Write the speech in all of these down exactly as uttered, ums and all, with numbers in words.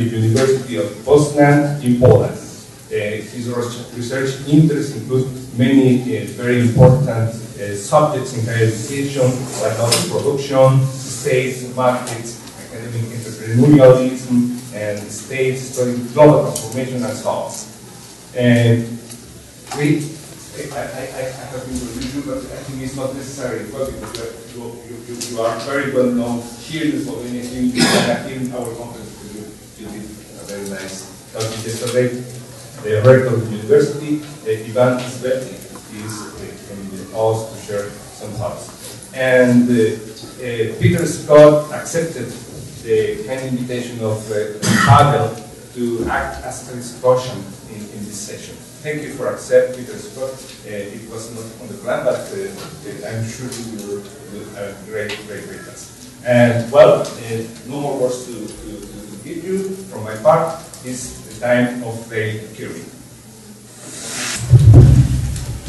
University of Poznań in Poland. Uh, his research interests include many uh, very important uh, subjects in higher education, like production, states, markets, academic entrepreneurialism, and state historic global transformation, and so on. And we, I, I, I have been reviewed, but I think it's not necessary because you, you, you are very well known here in Slovenia, here in our conference. You did a very nice talk yesterday. The rector of the university, uh, Ivan Svetlik, is uh, in the house to share some thoughts. And uh, uh, Peter Scott accepted the kind invitation of uh, Pavel to act as a discussion in, in this session. Thank you for accepting, Peter Scott. Uh, it was not on the plan, but uh, I'm sure you will do a great, great, great task. And well, uh, no more words to, to, to give you from my part. Is the time of the hearing.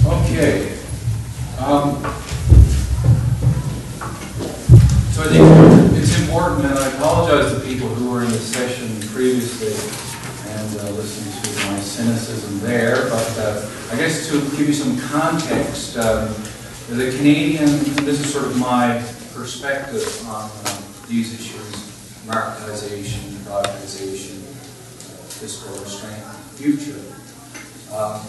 Okay. Um, so I think it's important, and I apologize to people who were in the session previously and uh, listened to my cynicism there, but uh, I guess to give you some context, um, as a Canadian, this is sort of my perspective on um, these issues. Marketization, privatization, uh, fiscal restraint, future. Um,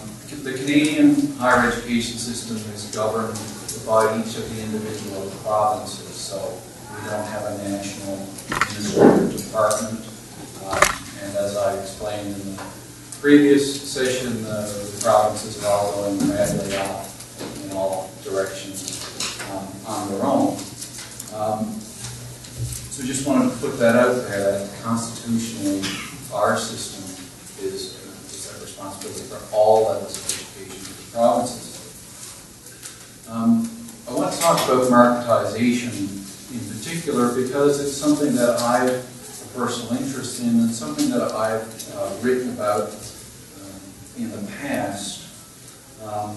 the Canadian higher education system is governed by each of the individual provinces, so we don't have a national administrative department. Uh, and as I explained in the previous session, uh, the provinces are all going badly off in all directions um, on their own. Um, So just wanted to put that out there, that constitutionally our system is, is a responsibility for all levels of education in the provinces. Um, I want to talk about marketization in particular because it's something that I have a personal interest in and something that I've uh, written about uh, in the past. Um,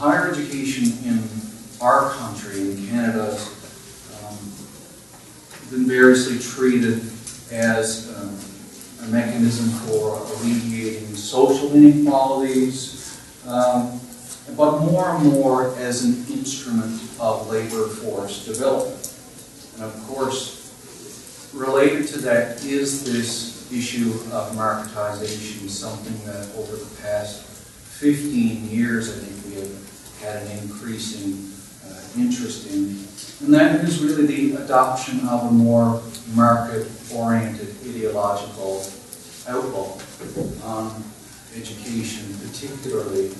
higher education in our country, in Canada, um, been variously treated as um, a mechanism for alleviating social inequalities, um, but more and more as an instrument of labor force development. And of course, related to that is this issue of marketization, something that over the past fifteen years, I think we have had an increasing interesting, and that is really the adoption of a more market-oriented ideological outlook on education, particularly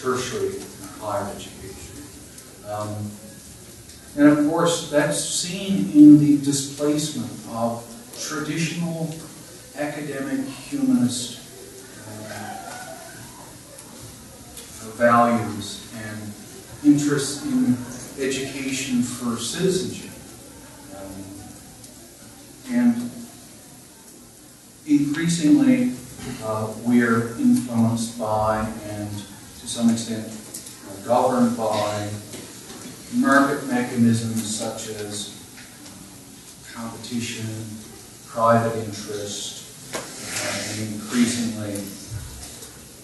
tertiary and higher education. Um, and of course, that's seen in the displacement of traditional academic humanist uh, values and interests in education for citizenship, um, and increasingly uh, we are influenced by and to some extent uh, governed by market mechanisms such as competition, private interest, uh, and increasingly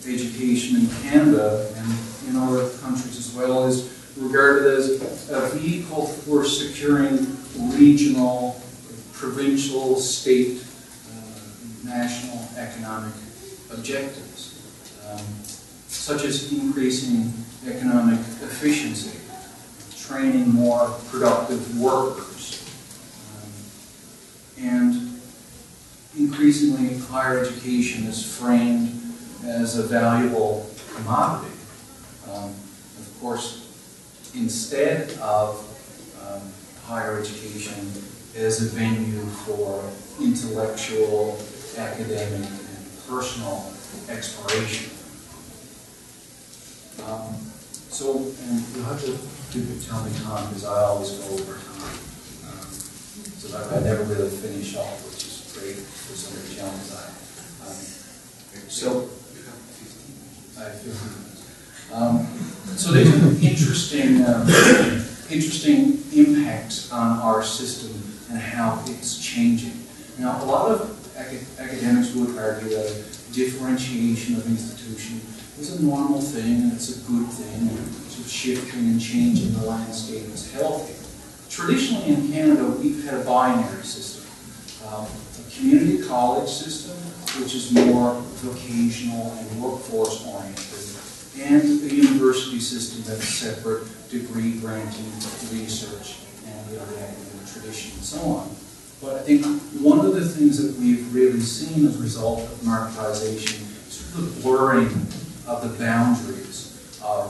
education in Canada and in other countries as well is regarded as a vehicle for securing regional, provincial, state, uh, national economic objectives, um, such as increasing economic efficiency, training more productive workers, um, and increasingly higher education is framed as a valuable commodity. Um, of course, instead of um, higher education as a venue for intellectual, academic, and personal exploration. Um, so, and you'll have to tell me time because I always go over time. Um, so that I never really finish off, which is great for some of the challenges I have. Um, so, I feel. Um, so there's an interesting, uh, interesting impact on our system and how it's changing. Now, a lot of ac academics would argue that differentiation of institution is a normal thing, and it's a good thing, and sort of shifting and changing the landscape is healthy. Traditionally in Canada, we've had a binary system, um, a community college system, which is more vocational and workforce-oriented, and a university system that's separate, degree granting, research, and the other academic tradition, and so on. But I think one of the things that we've really seen as a result of marketization is sort of the blurring of the boundaries of,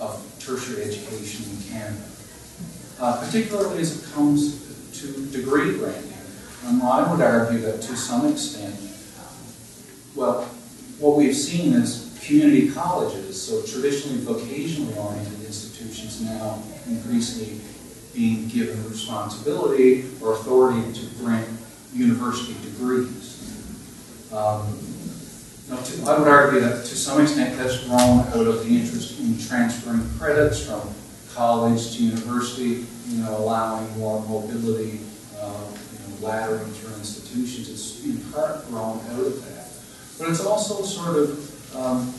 of tertiary education in Canada, uh, particularly as it comes to degree granting. And I would argue that to some extent, well, what we've seen is community colleges, so traditionally vocationally oriented institutions, now increasingly being given responsibility or authority to grant university degrees. Um, now to, I would argue that to some extent that's grown out of the interest in transferring credits from college to university, you know, allowing more mobility, uh, you know, laddering through institutions. It's in part grown out of that. But it's also sort of Um,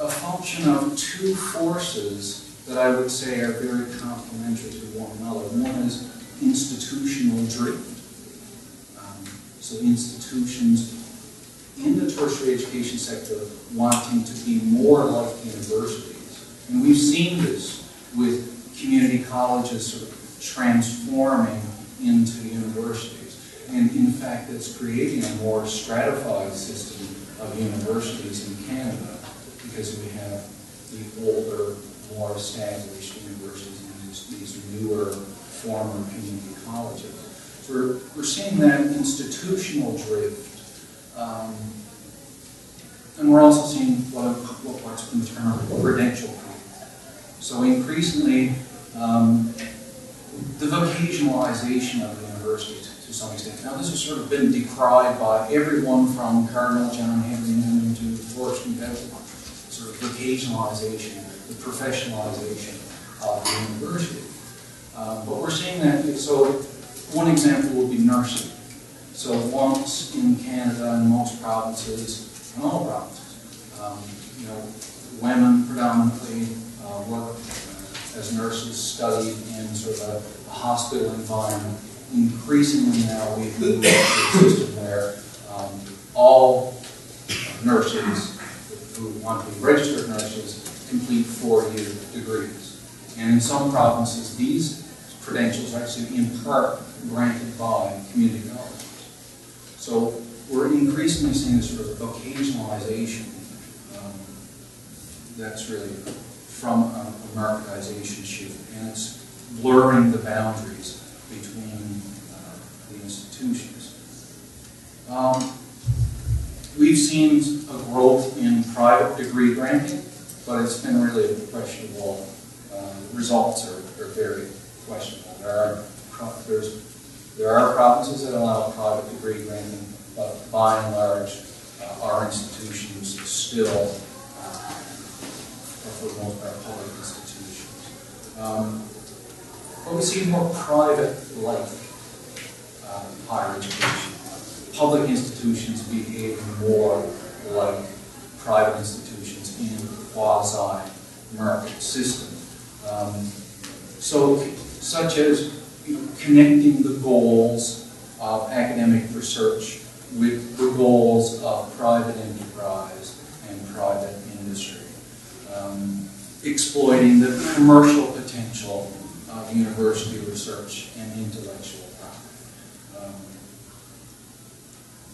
a function of two forces that I would say are very complementary to one another. One is institutional drift. Um, so institutions in the tertiary education sector wanting to be more like universities. And we've seen this with community colleges sort of transforming into universities. And in fact, it's creating a more stratified system of universities in Canada, because we have the older, more established universities and these newer, former community colleges. So we're, we're seeing that institutional drift, um, and we're also seeing what, what, what's been termed credential creep. So increasingly, um, the vocationalization of universities to some extent. Now, this has sort of been decried by everyone from Cardinal John Henry Newman to Forrest and Pavel, sort of vocationalization, the professionalization of the university. Uh, but we're seeing that, so one example would be nursing. So once in Canada and most provinces, and all provinces, um, you know, women predominantly uh, work as nurses, study in sort of a, a hospital environment. Increasingly now, we've moved to a system where um, all nurses who want to be registered nurses complete four-year degrees. And in some provinces, these credentials are actually in part granted by community colleges. So we're increasingly seeing this sort of vocationalization um, that's really from a marketization shift, and it's blurring the boundaries between uh, the institutions. Um, we've seen a growth in private degree granting, but it's been really questionable. Uh, results are, are very questionable. There are there's, there are provinces that allow private degree granting, but by and large, uh, our institutions still, uh, for the most part, public institutions. Um, But we see more private-like uh, higher education. Public institutions behaving more like private institutions in the quasi-market system. Um, so, such as you know, connecting the goals of academic research with the goals of private enterprise and private industry. Um, exploiting the commercial potential of university research and intellectual property. Um,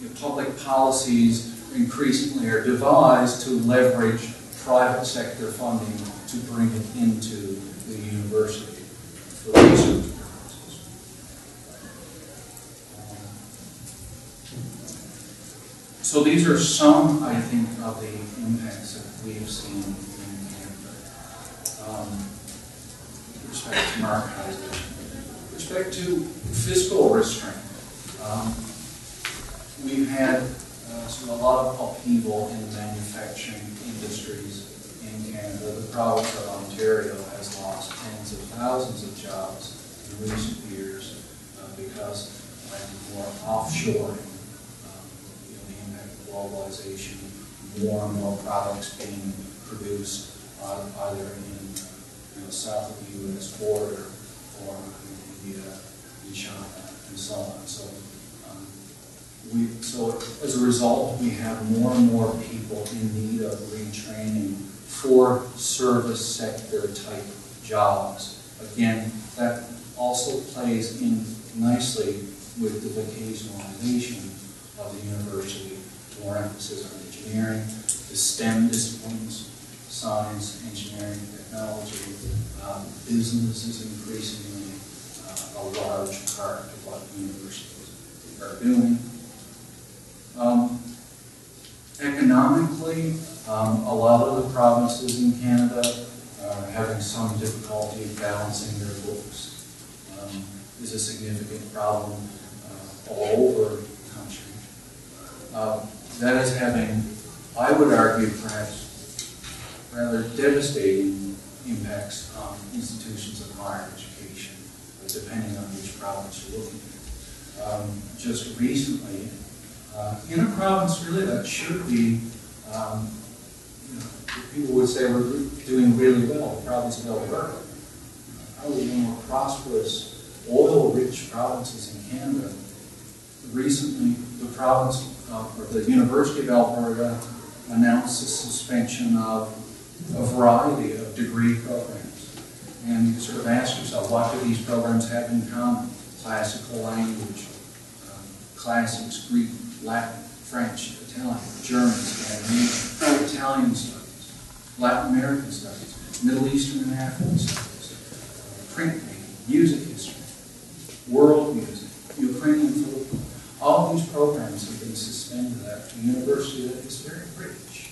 you know, public policies increasingly are devised to leverage private sector funding to bring it into the university for research purposes. Um, so these are some, I think, of the impacts that we have seen in Canada. Um, Respect to marketization. Respect to fiscal restraint, um, we've had uh, sort of a lot of upheaval in the manufacturing industries in Canada. The province of Ontario has lost tens of thousands of jobs in recent years uh, because it went more offshore. Um, you know, the impact of globalization, more and more products being produced uh, either in you know, south of the U S border or in India, in China, and so on. So, um, we, so as a result, we have more and more people in need of retraining for service sector type jobs. Again, that also plays in nicely with the vocationalization of the university, more emphasis on engineering, the STEM disciplines, science, engineering, technology. Um, business is increasingly uh, a large part of what universities are doing. Um, economically, um, a lot of the provinces in Canada are having some difficulty balancing their books. Um, is a significant problem uh, all over the country. Uh, that is having, I would argue, perhaps rather devastating impacts on institutions of higher education, depending on which province you're looking at. Um, just recently, uh, in a province really that should be, um, you know, people would say we're doing really well, the province of Alberta, probably one of the more prosperous oil-rich provinces in Canada. Recently, the province, of, or the University of Alberta, announced the suspension of a variety of degree programs. And you sort of ask yourself, what do these programs have in common? Classical language, um, classics, Greek, Latin, French, Italian, German, Scandinavian, Italian studies, Latin American studies, Middle Eastern and African studies, printmaking, music history, world music, Ukrainian football. All these programs have been suspended at a university that is very rich.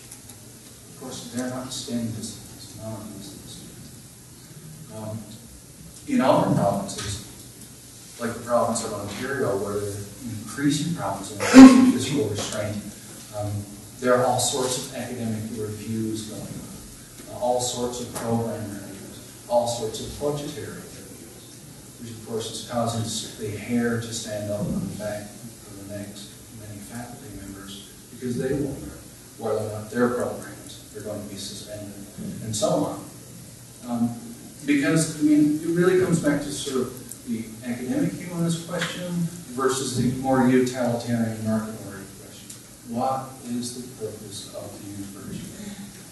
Of course, they're not STEM disciplines, non-business. Um, in other provinces, like the province of Ontario, where the increasing problems of physical restraint, um, there are all sorts of academic reviews going on, all sorts of program reviews, all sorts of budgetary, which of course is causes the hair to stand up on the back of the necks of many faculty members, because they wonder whether or not their programs are going to be suspended, and so on. Um, because, I mean, it really comes back to sort of the academic view on this question versus the more utilitarian market-oriented question. What is the purpose of the university?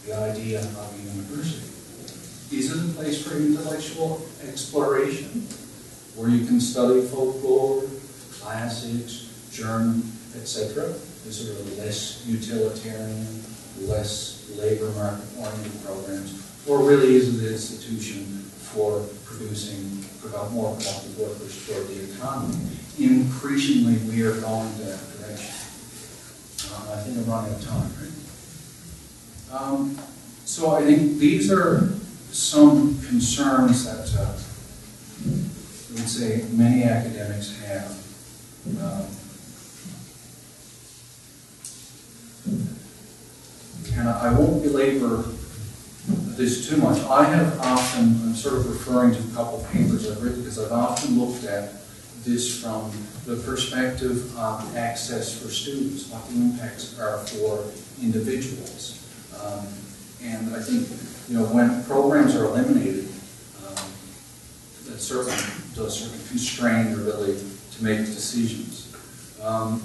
The idea of a university. Is it a place for intellectual exploration, where you can study folklore, classics, German, et cetera? These are less utilitarian, less labor market-oriented programs, or really is it an institution for producing more productive workers for the economy? Increasingly, we are going that direction. Um, I think I'm running out of time, right? Um, so I think these are some concerns that uh, I would say many academics have. Um, and I won't belabor this too much. I have often, I'm sort of referring to a couple of papers I've written, because I've often looked at this from the perspective of access for students, what the impacts are for individuals. Um, and I think, you know, when programs are eliminated, that certainly does sort of constrain the ability to make decisions. Um,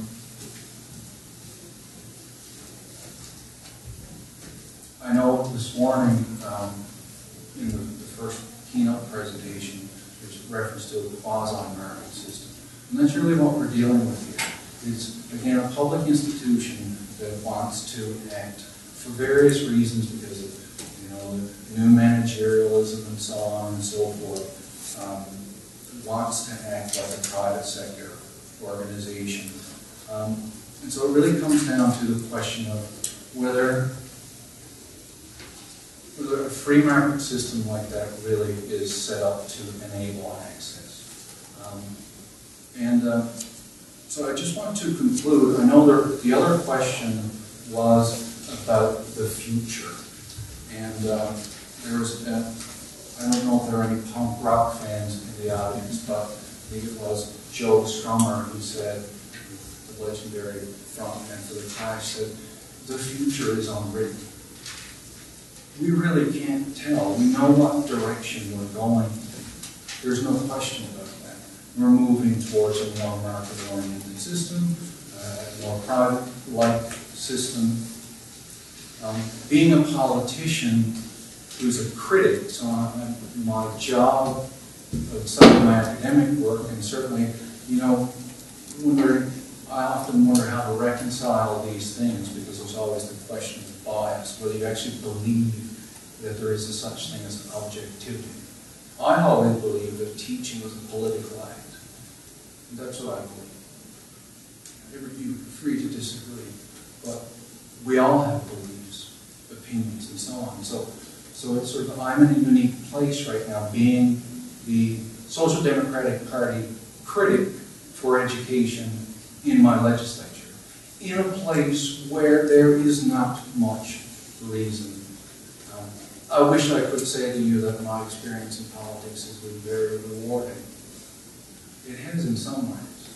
I know this morning um, in the, the first keynote presentation, there's reference to the quasi-market system. And that's really what we're dealing with here. It's, again, a public institution that wants to act for various reasons because of, you know, new managerialism and so on and so forth. Um, wants to act like a private sector organization. Um, and so it really comes down to the question of whether, whether a free market system like that really is set up to enable access. Um, and uh, so I just want to conclude. I know there, the other question was about the future. And uh, there was a I don't know if there are any punk rock fans in the audience, but I think it was Joe Strummer who said, the legendary frontman for the Clash said, the future is unwritten. We really can't tell. We know what direction we're going. There's no question about that. We're moving towards a more market-oriented system, a more product-like system. Um, being a politician who's a critic, so I, my job outside of my academic work, and certainly, you know, wonder, I often wonder how to reconcile these things, because there's always the question of bias, whether you actually believe that there is a such thing as objectivity. I always believe that teaching was a political act. And that's what I believe. You're free to disagree, but we all have beliefs, opinions, and so on. So, so it's sort of, I'm in a unique place right now, being the Social Democratic Party critic for education in my legislature, in a place where there is not much reason. I wish I could say to you that my experience in politics has been very rewarding. It has in some ways.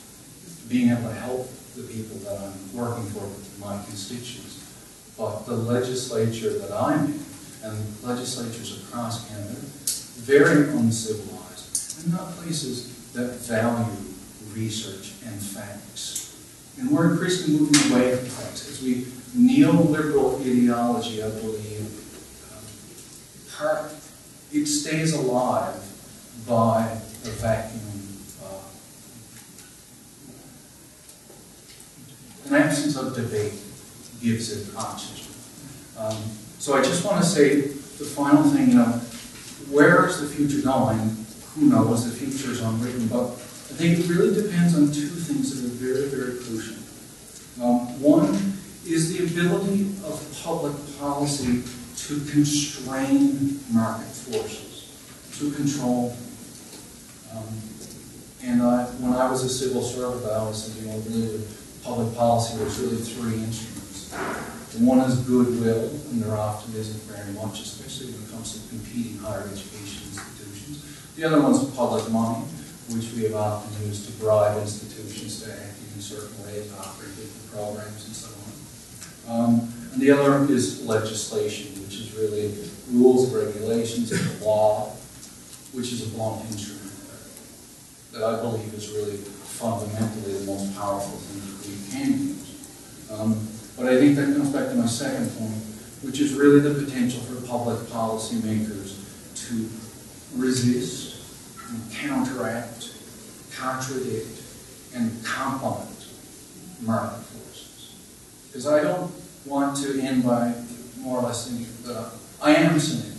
Being able to help the people that I'm working for, my constituents. But the legislature that I'm in, and legislatures across Canada, very uncivilized, and not places that value research and facts. And we're increasingly moving away from facts. As we neoliberal ideology, I believe, it stays alive by a vacuum, uh, an absence of debate gives it oxygen. Um, so I just want to say the final thing, you know, where is the future going? Who knows, the future is unwritten, but I think it really depends on two things that are very, very crucial. Um, one is the ability of public policy to constrain market forces, to control them. Um, and I, when I was a civil servant, I always said, you know, really public policy, there's really three instruments. One is goodwill, and there often isn't very much, especially when it comes to competing higher education institutions. The other one's public money, which we have often used to bribe institutions to act in certain ways, offering different programs and so on. Um, and the other is legislation, which is really rules, regulations, and the law, which is a blunt instrument that I believe is really fundamentally the most powerful thing that we can use. Um, but I think that comes back to my second point, which is really the potential for public policymakers to resist, and counteract, contradict, and complement market forces. Because I don't want to end by more or less thinking that uh, I am cynical.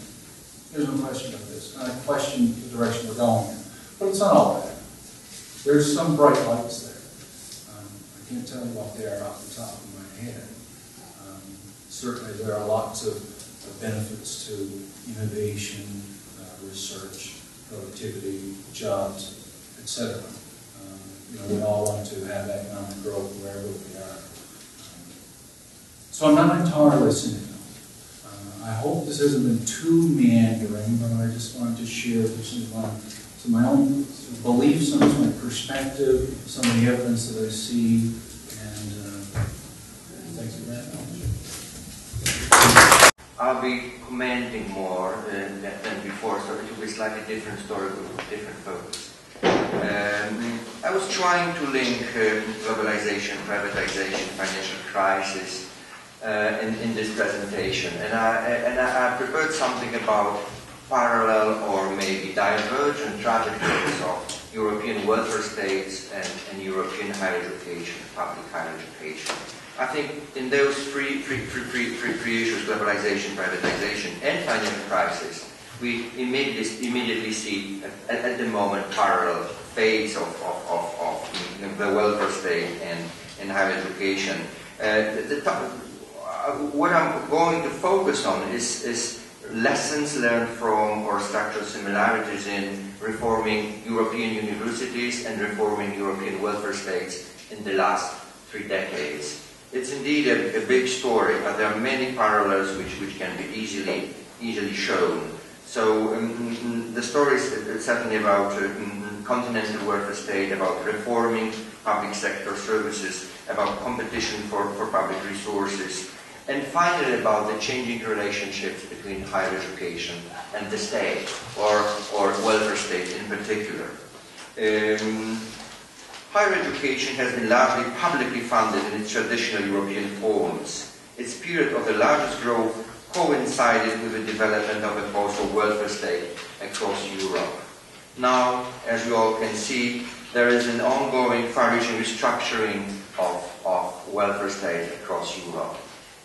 There's no question of this. And I question the direction we're going in. But it's not all bad. There's some bright lights there. Um, I can't tell you what they are off the top of my head. Um, certainly there are lots of, of benefits to innovation, uh, research, productivity, jobs, et cetera. Um, you know, we all want to have economic growth wherever we are. So I'm not entirely cynical. Uh, I hope this hasn't been too meandering, but I just wanted to share some of my, some of my own beliefs, some of my perspective, some of the evidence that I see, and uh, thank you very much. I'll be commenting more than, than before, so it will be slightly different story with different focus. Um, I was trying to link uh, globalization, privatization, financial crisis, Uh, in, in this presentation, and I and I prepared something about parallel or maybe divergent trajectories of European welfare states and, and European higher education, public higher education. I think in those three three, three, three, three, three issues, globalization, privatization, and financial crisis, we immediately immediately see at, at the moment parallel phase of of, of, of the welfare state and, and higher education. Uh, the, the top, what I'm going to focus on is, is lessons learned from or structural similarities in reforming European universities and reforming European welfare states in the last three decades. It's indeed a, a big story, but there are many parallels which, which can be easily, easily shown. So um, the story is certainly about uh, continental welfare state, about reforming public sector services, about competition for, for public resources, and finally about the changing relationships between higher education and the state, or, or welfare state in particular. Um, higher education has been largely publicly funded in its traditional European forms. Its period of the largest growth coincided with the development of a also welfare state across Europe. Now, as you all can see, there is an ongoing far-reaching restructuring of, of welfare state across Europe.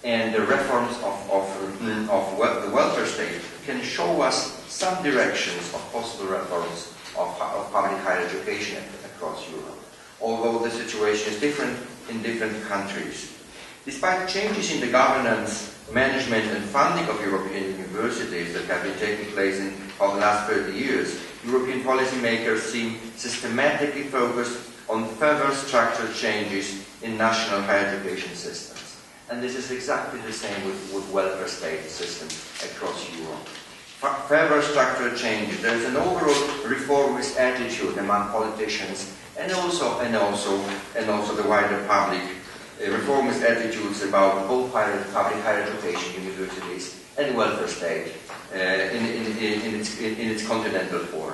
And the reforms of, of, mm. of well, the welfare state can show us some directions of possible reforms of, of public higher education across Europe, although the situation is different in different countries. Despite changes in the governance, management and funding of European universities that have been taking place in over the last thirty years, European policymakers seem systematically focused on further structural changes in national higher education systems. And this is exactly the same with, with welfare state systems across Europe. Further structural changes. There is an overall reformist attitude among politicians and also and also and also the wider public. Reformist attitudes about both higher, public higher education, universities, and welfare state uh, in, in, in, in, its, in, in its continental form.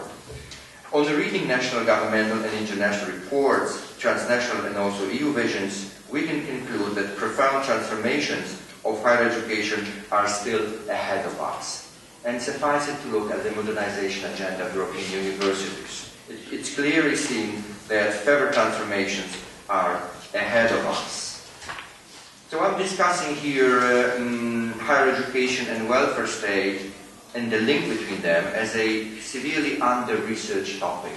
On reading national, governmental, and international reports, transnational and also E U visions, we can conclude that profound transformations of higher education are still ahead of us. And suffice it to look at the modernization agenda of European universities. It, it's clearly seen that further transformations are ahead of us. So I'm discussing here uh, um, higher education and welfare state and the link between them as a severely under-researched topic.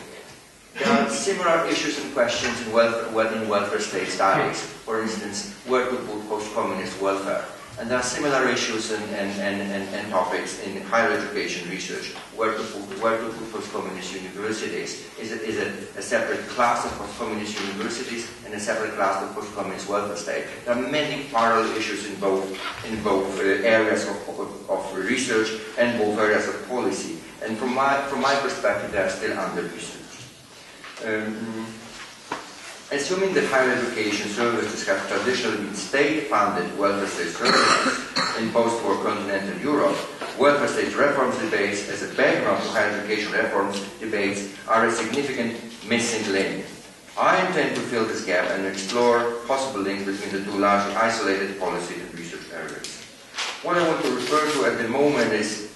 There are similar issues and questions in welfare, in welfare state studies. For instance, where to put post-communist welfare. And there are similar issues and, and, and, and, and topics in higher education research. Where to put, where to put post-communist universities? Is it, is it a separate class of post-communist universities and a separate class of post-communist welfare state? There are many parallel issues in both, in both uh, areas of, of, of research and both areas of policy. And from my, from my perspective, they are still under-researched. Um, Assuming that higher education services have traditionally been state-funded welfare state services in post-war continental Europe, welfare state reforms debates as a background to higher education reforms debates are a significant missing link. I intend to fill this gap and explore possible links between the two largely isolated policy and research areas. What I want to refer to at the moment is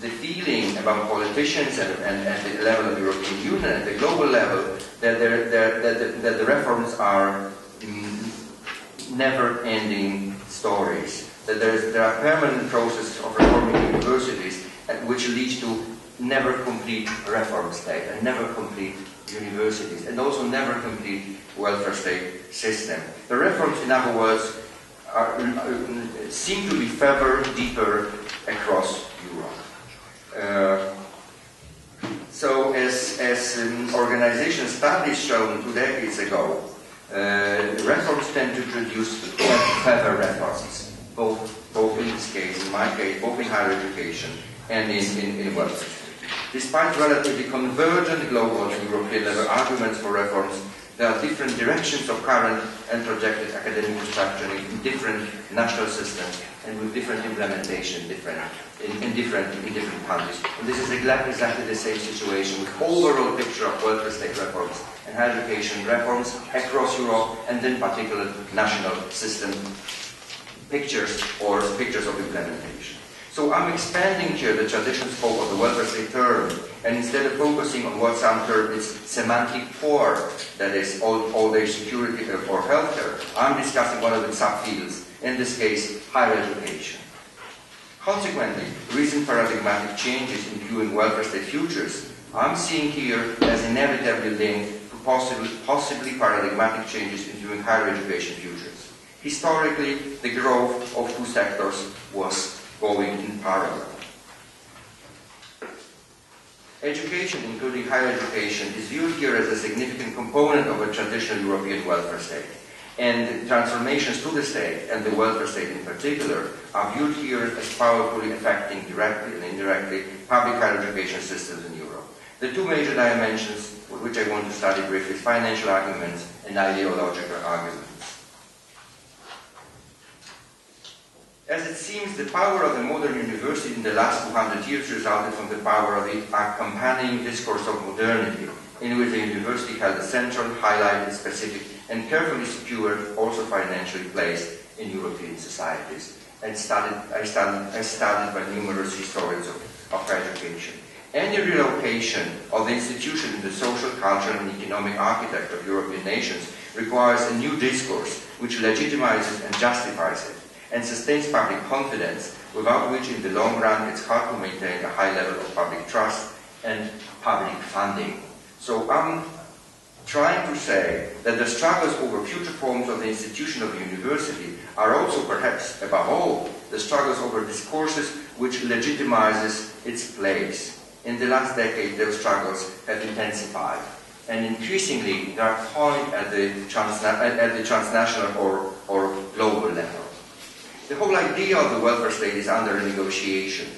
the feeling about politicians and, and at the level of the European Union, at the global level, that, they're, they're, that, the, that the reforms are mm, never-ending stories. That there's, there are permanent processes of reforming universities which leads to never-complete reform state and never-complete universities and also never-complete welfare state system. The reforms, in other words, are, seem to be further, deeper across Europe. Uh, so as, as um, organization studies shown two decades ago, uh, reforms tend to produce further reforms, both, both in this case, in my case, both in higher education and in, in, in welfare. Despite relatively convergent global and European level arguments for reforms, there are different directions of current and projected academic restructuring in different national systems and with different implementation different, in, in, different, in different countries. And this is exactly the same situation with overall picture of welfare state reforms and higher education reforms across Europe and in particular national system pictures or pictures of implementation. So I'm expanding here the traditional scope of the welfare state term, and instead of focusing on what some term is semantic poor, that is old, old age security or healthcare, I'm discussing one of the subfields, in this case, higher education. Consequently, recent paradigmatic changes in view in welfare state futures, I'm seeing here as inevitably linked to possibly, possibly paradigmatic changes in view in higher education futures. Historically, the growth of two sectors was going in parallel. Education, including higher education, is viewed here as a significant component of a traditional European welfare state. And transformations to the state, and the welfare state in particular, are viewed here as powerfully affecting directly and indirectly public higher education systems in Europe. The two major dimensions with which I want to study briefly: financial arguments and ideological arguments. As it seems, the power of the modern university in the last two hundred years resulted from the power of the accompanying discourse of modernity, in which the university held a central, highlighted, specific, and carefully secured, also financially placed in European societies. And studied, I studied, I studied by numerous historians of, of education. Any relocation of the institution in the social, cultural, and economic architecture of European nations requires a new discourse which legitimizes and justifies it, and sustains public confidence, without which in the long run it's hard to maintain a high level of public trust and public funding. So I'm trying to say that the struggles over future forms of the institution of the university are also, perhaps above all, the struggles over discourses which legitimizes its place. In the last decade, those struggles have intensified, and increasingly they are pointed at the, transna at the transnational or, or global level. The whole idea of the welfare state is under negotiation.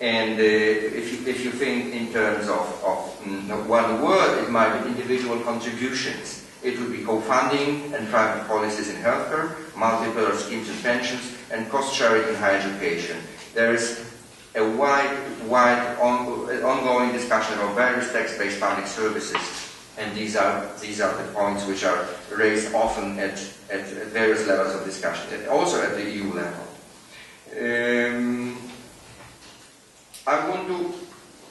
And uh, if, you, if you think in terms of, of mm, one word, it might be individual contributions. It would be co-funding and private policies in healthcare, multi-pillar schemes and pensions, and cost-sharing in higher education. There is a wide, wide on, ongoing discussion of various tax-based public services. And these are, these are the points which are raised often at, at various levels of discussion, and also at the E U level. Um, I want to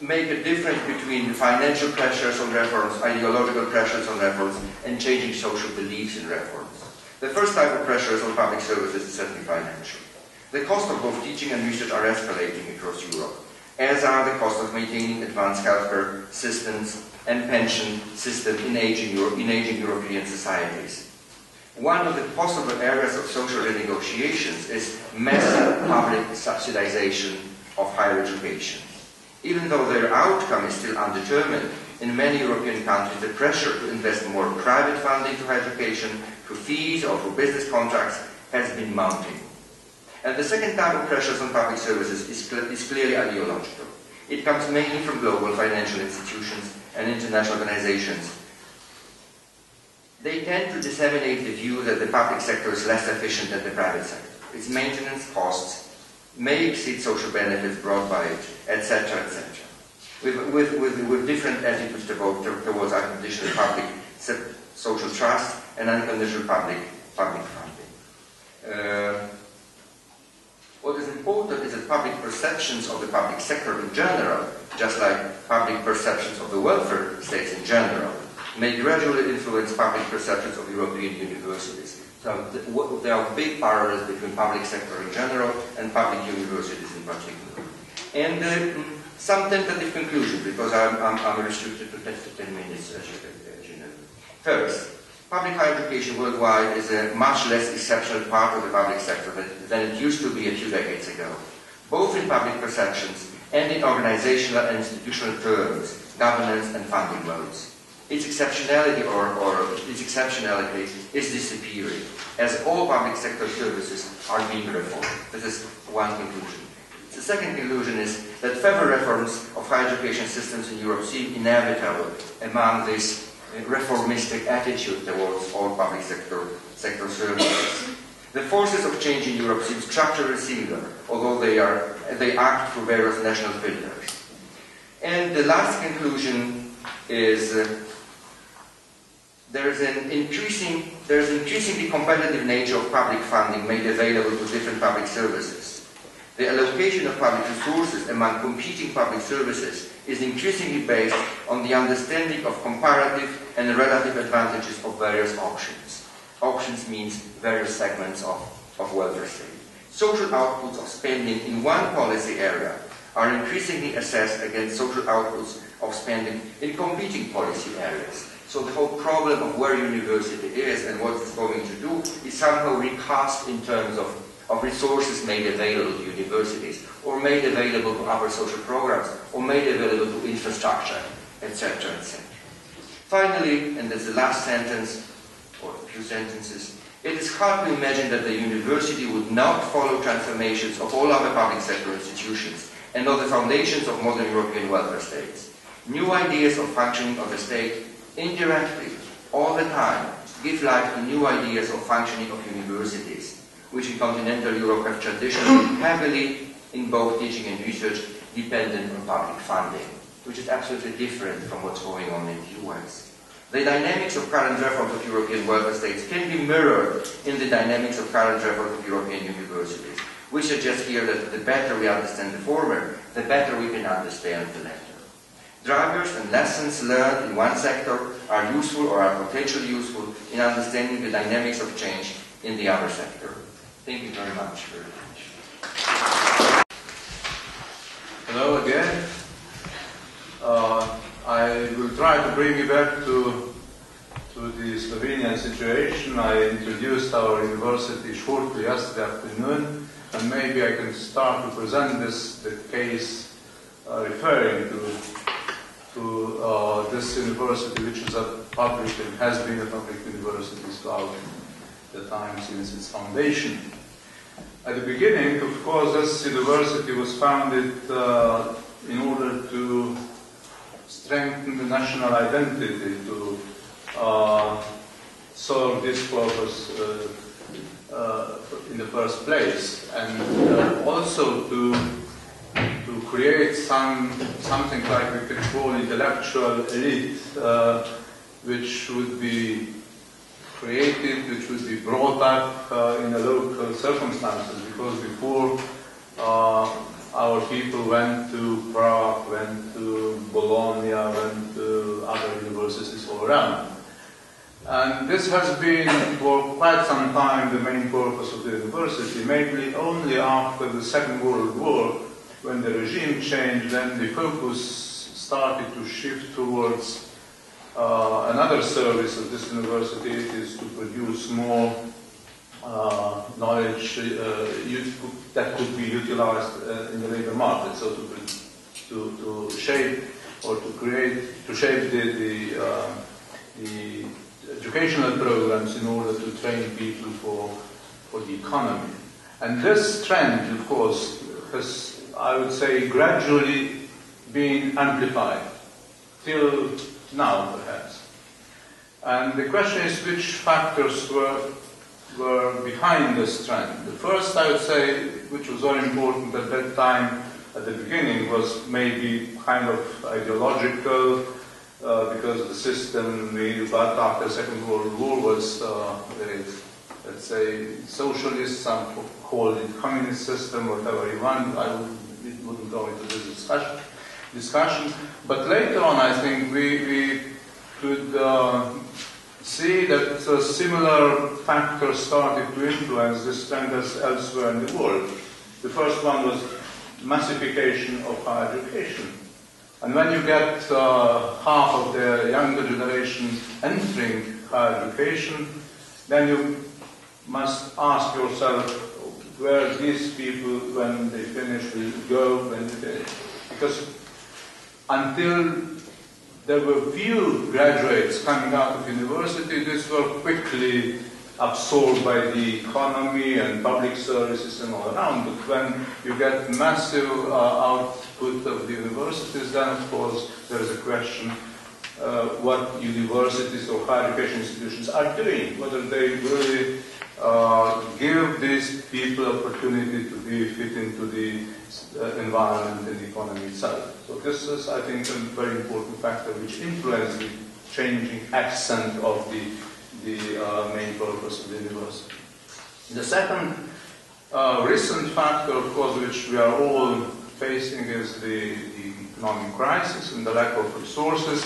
make a difference between financial pressures on reforms, ideological pressures on reforms, and changing social beliefs in reforms. The first type of pressures on public services is certainly financial. The cost of both teaching and research are escalating across Europe, as are the cost of maintaining advanced healthcare systems and pension system in aging, Euro in aging European societies. One of the possible areas of social renegotiations is massive public subsidization of higher education. Even though their outcome is still undetermined, in many European countries the pressure to invest more private funding to higher education, through fees or through business contracts, has been mounting. And the second type of pressures on public services is, cl is clearly ideological. It comes mainly from global financial institutions and international organizations. They tend to disseminate the view that the public sector is less efficient than the private sector. Its maintenance costs may exceed social benefits brought by it, et cetera, et cetera. With, with, with, with different attitudes towards unconditional public social trust and unconditional public, public funding. Uh, What is important is that public perceptions of the public sector in general, just like public perceptions of the welfare states in general, may gradually influence public perceptions of European universities. So there are big parallels between public sector in general and public universities in particular. And uh, some tentative conclusions, because I'm, I'm, I'm restricted to ten minutes, as you know. First, public higher education worldwide is a much less exceptional part of the public sector than it used to be a few decades ago, both in public perceptions and in organizational and institutional terms, governance and funding modes. Its exceptionality or, or its exceptionality is disappearing, as all public sector services are being reformed. This is one conclusion. The second conclusion is that further reforms of higher education systems in Europe seem inevitable among these reformistic attitude towards all public sector, sector services. The forces of change in Europe seem structurally similar, although they, are, they act through various national filters. And the last conclusion is uh, there is an increasing, there is increasingly competitive nature of public funding made available to different public services. The allocation of public resources among competing public services is increasingly based on the understanding of comparative and relative advantages of various options. Options means various segments of, of welfare state. Social outputs of spending in one policy area are increasingly assessed against social outputs of spending in competing policy areas. So the whole problem of where university is and what it's going to do is somehow recast in terms of, of resources made available to universities, or made available to other social programs, or made available to infrastructure, et cetera, et cetera. Finally, and as the last sentence, or a few sentences, it is hard to imagine that the university would not follow transformations of all other public sector institutions and of the foundations of modern European welfare states. New ideas of functioning of the state indirectly, all the time, give life to new ideas of functioning of universities, which in continental Europe have traditionally been heavily, in both teaching and research, dependent on public funding, which is absolutely different from what's going on in the U S. The dynamics of current reforms of European welfare states can be mirrored in the dynamics of current reforms of European universities. We suggest here that the better we understand the former, the better we can understand the latter. Drivers and lessons learned in one sector are useful or are potentially useful in understanding the dynamics of change in the other sector. Thank you very much for your attention. Hello again. Uh, I will try to bring you back to, to the Slovenian situation. I introduced our university shortly yesterday afternoon, and maybe I can start to present this the case uh, referring to, to uh, this university, which is a public and has been a public university throughout the time since its foundation. At the beginning, of course, this university was founded uh, in order to strengthen the national identity, to uh, solve this purpose uh, uh, in the first place, and uh, also to to create some something like we could call intellectual elite, uh, which would be created, which would be brought up uh, in the local circumstances, because before. Uh, Our people went to Prague, went to Bologna, went to other universities all around. And this has been for quite some time the main purpose of the university, mainly only after the Second World War, when the regime changed, then the focus started to shift towards uh, another service of this university, it is to produce more Uh, knowledge uh, that could be utilized uh, in the labor market, so to, to, to shape or to create, to shape the, the, uh, the educational programs in order to train people for, for the economy. And this trend, of course, has, I would say, gradually been amplified, till now perhaps. And the question is which factors were were behind this trend. The first, I would say, which was very important at that time, at the beginning, was maybe kind of ideological, uh, because the system we got after the Second World War was, uh, a, let's say, socialist, some called it communist system, whatever you want. I wouldn't, wouldn't go into this discussion. discussion. But later on, I think, we, we could uh, see that uh, similar factors started to influence this trend as elsewhere in the world. The first one was massification of higher education. And when you get uh, half of the younger generation entering higher education, then you must ask yourself where these people, when they finish, will go. When they, because until there were few graduates coming out of university, these were quickly absorbed by the economy and public services and all around. But when you get massive uh, output of the universities, then of course there is a question uh, what universities or higher education institutions are doing, whether they really uh, give these people opportunity to be fit into the environment and the economy itself. So this is, I think, a very important factor which influences the changing accent of the, the uh, main purpose of the university. The second uh, recent factor, of course, which we are all facing is the, the economic crisis and the lack of resources,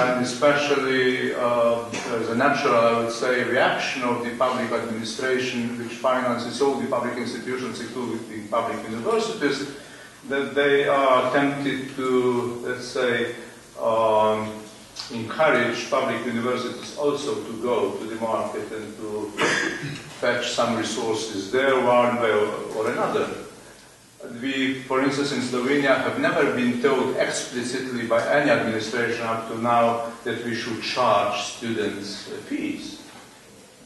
and especially uh, there's a natural, I would say, reaction of the public administration, which finances all the public institutions, including the public universities, that they are tempted to, let's say, um, encourage public universities also to go to the market and to fetch some resources there, one way or another. We, for instance, in Slovenia have never been told explicitly by any administration up to now that we should charge students fees.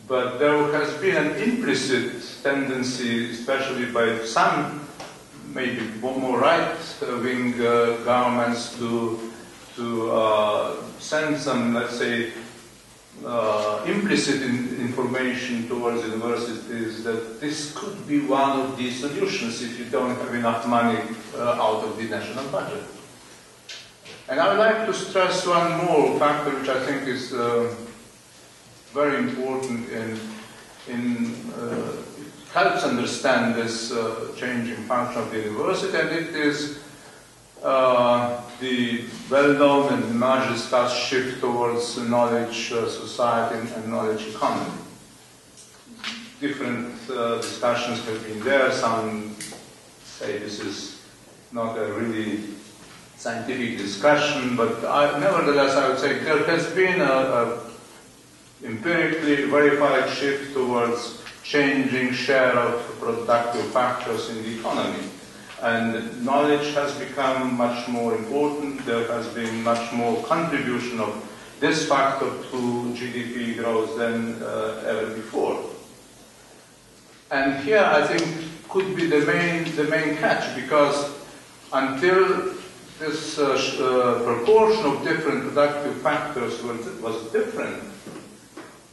But there has been an implicit tendency, especially by some maybe more right-wing uh, governments, to to uh, send some, let's say, uh, implicit in information towards universities that this could be one of the solutions if you don't have enough money uh, out of the national budget. And I would like to stress one more factor which I think is uh, very important in, in uh, it helps understand this uh, changing function of the university, and it is uh, the well-known and large-scale shift towards knowledge uh, society and knowledge economy. Different uh, discussions have been there. Some say this is not a really scientific discussion, but I, nevertheless, I would say there has been an empirically verified shift towards changing share of productive factors in the economy. And knowledge has become much more important. There has been much more contribution of this factor to G D P growth than uh, ever before. And here, I think, could be the main, the main catch, because until this uh, uh, proportion of different productive factors was different,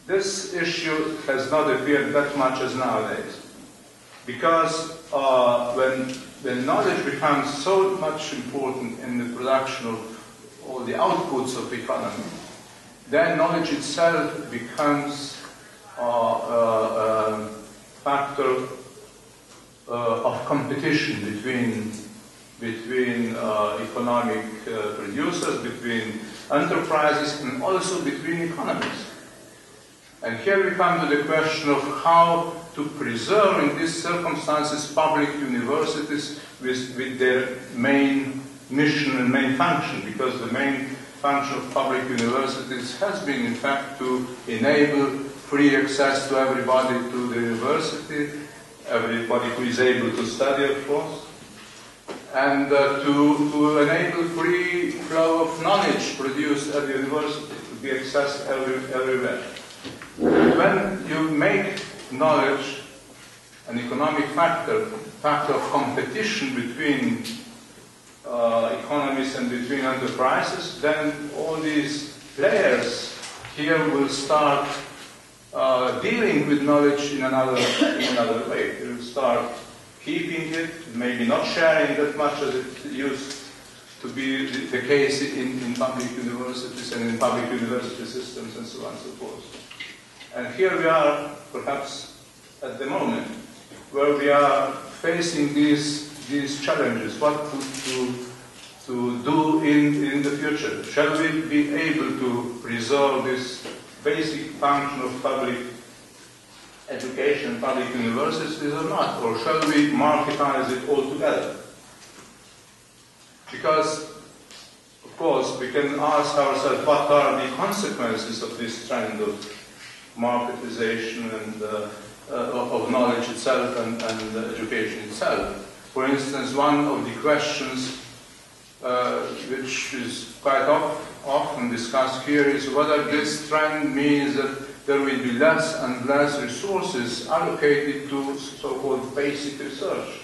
this issue has not appeared that much as nowadays. Because uh, when the knowledge becomes so much important in the production of all the outputs of the economy, then knowledge itself becomes uh, uh, a factor uh, of competition between between uh, economic uh, producers, between enterprises, and also between economies. And here we come to the question of how to preserve in these circumstances public universities with, with their main mission and main function, because the main function of public universities has been, in fact, to enable free access to everybody to the university, everybody who is able to study, of course, and uh, to, to enable free flow of knowledge produced at the university to be accessed every, everywhere. When you make knowledge an economic factor, factor of competition between uh, economies and between enterprises, then all these players here will start uh, dealing with knowledge in another, in another way. They will start keeping it, maybe not sharing that much as it used to be the case in, in public universities and in public university systems and so on and so forth. And here we are, perhaps, at the moment, where we are facing these, these challenges, what to, to, to do in, in the future. Shall we be able to preserve this basic function of public education, public universities or not? Or shall we marketize it altogether? Because, of course, we can ask ourselves what are the consequences of this trend of marketization and, uh, uh, of knowledge itself and, and uh, education itself. For instance, one of the questions uh, which is quite oft, often discussed here is whether this trend means that there will be less and less resources allocated to so-called basic research.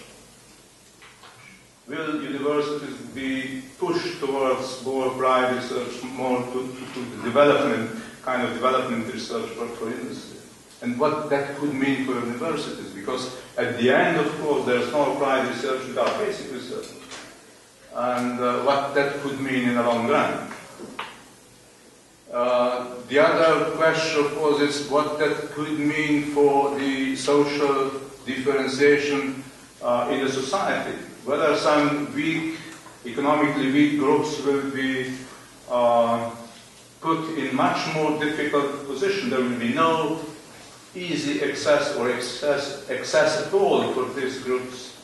Will universities be pushed towards more applied research, more to, to, to the development kind of development research for, for industry, and what that could mean for universities, because at the end, of course, there's no applied research without basic research, and uh, what that could mean in the long run. Uh, the other question, of course, is what that could mean for the social differentiation uh, in the society, whether some weak, economically weak groups will be uh, put in much more difficult position. There will be no easy access or access, access at all for these groups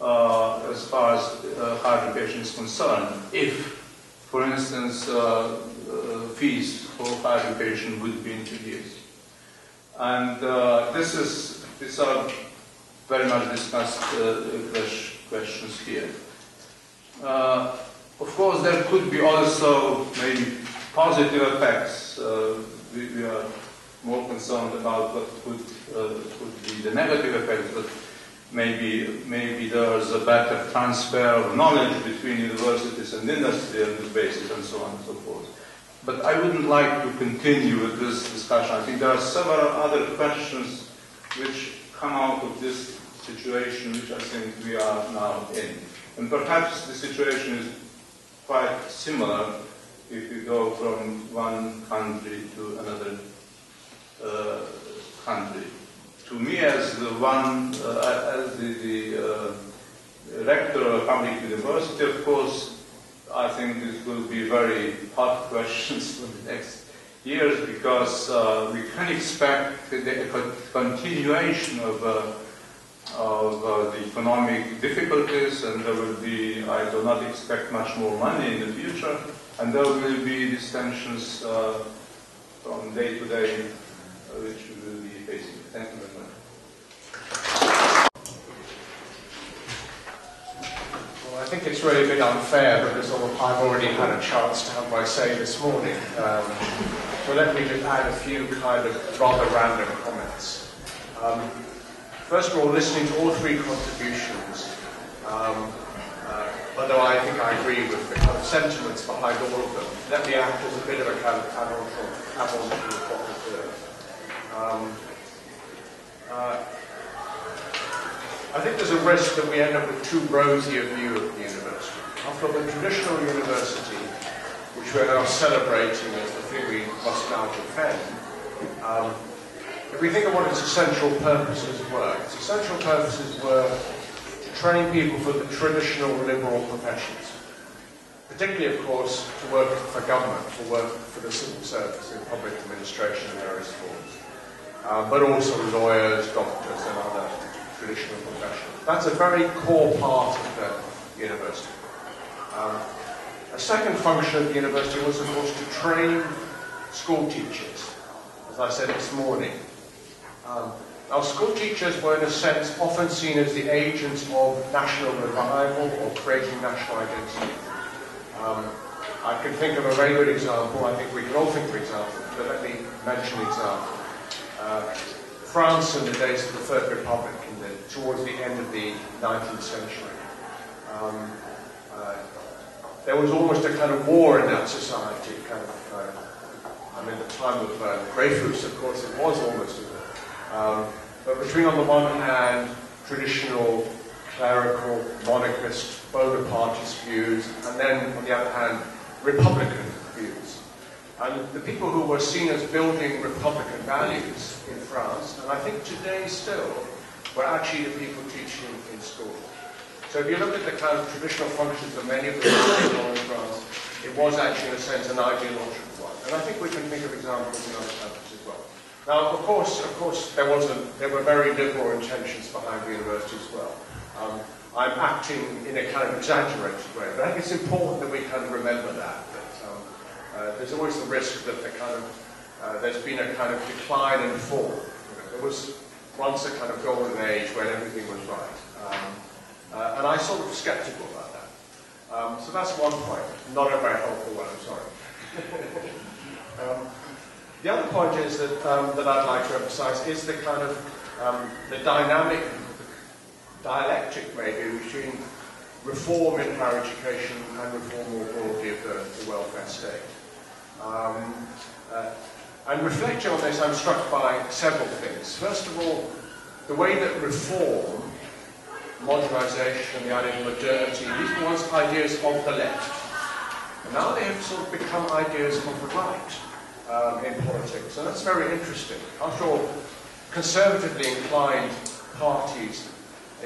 uh, as far as uh, higher education is concerned, if, for instance, uh, uh, fees for higher education would be introduced. And uh, this is, these are very much discussed uh, questions here. Uh, of course, there could be also maybe positive effects. Uh, we, we are more concerned about what could, uh, could be the negative effects, but Maybe, maybe there is a better transfer of knowledge between universities and industry on this basis, and so on and so forth. But I wouldn't like to continue with this discussion. I think there are several other questions which come out of this situation, which I think we are now in. And perhaps the situation is quite similar if you go from one country to another uh, country. To me, as the one, uh, as the, the uh, rector of a public university, of course, I think this will be very hot questions for the next years, because uh, we can expect the continuation of, uh, of uh, the economic difficulties, and there will be, I do not expect much more money in the future, and there will be these tensions uh, from day to day, uh, which we will be facing. Thank you very much. Well, I think it's really a bit unfair because I've already had a chance to have my say this morning. Um, so let me just add a few kind of rather random comments. Um, first of all, listening to all three contributions, um, uh, although I think I agree with the kind of sentiments behind all of them, let me act as a bit of a kind of add-on to what we're doing. Uh, I think there's a risk that we end up with too rosy a view of the university. After all, the traditional university, which we're now celebrating as the thing we must now defend, um, if we think of what its essential purposes were, its essential purposes were to train people for the traditional liberal professions, particularly, of course, to work for government, to work for the civil service in public administration in various forms. Um, but also lawyers, doctors, and other traditional professions. That's a very core part of the university. Um, a second function of the university was, of course, to train school teachers, as I said this morning. Um, now, school teachers were, in a sense, often seen as the agents of national revival or creating national identity. Um, I can think of a very good example. I think we can all think of examples, but let me mention an example. Uh, France in the days of the Third Republic, in the, towards the end of the nineteenth century. Um, uh, there was almost a kind of war in that society. Kind of, uh, I mean, the time of uh, Dreyfus, of course, it was almost a war. Um, but between, on the one hand, traditional, clerical, monarchist, Bonapartist views, and then, on the other hand, Republican views. And the people who were seen as building Republican values in France, and I think today still, were actually the people teaching in school. So if you look at the kind of traditional functions of many of the people in France, it was actually, in a sense, an ideological one. And I think we can think of examples in other countries as well. Now, of course, of course, there wasn't. There were very liberal intentions behind the university as well. Um, I'm acting in a kind of exaggerated way, but I think it's important that we kind of remember that. Uh, there's always the risk that the kind of, uh, there's been a kind of decline and fall. You know, there was once a kind of golden age when everything was right. Um, uh, and I'm sort of sceptical about that. Um, so that's one point. Not a very helpful one, I'm sorry. um, the other point is that, um, that I'd like to emphasize is the kind of, um, the dynamic, dialectic maybe, between reform in higher education and reform more broadly of the, the welfare state. Um, uh, and reflecting on this, I'm struck by several things. First of all, the way that reform, modernization, the idea of modernity, these were once ideas of the left. And now they have sort of become ideas of the right um, in politics. And that's very interesting. After all, conservatively inclined parties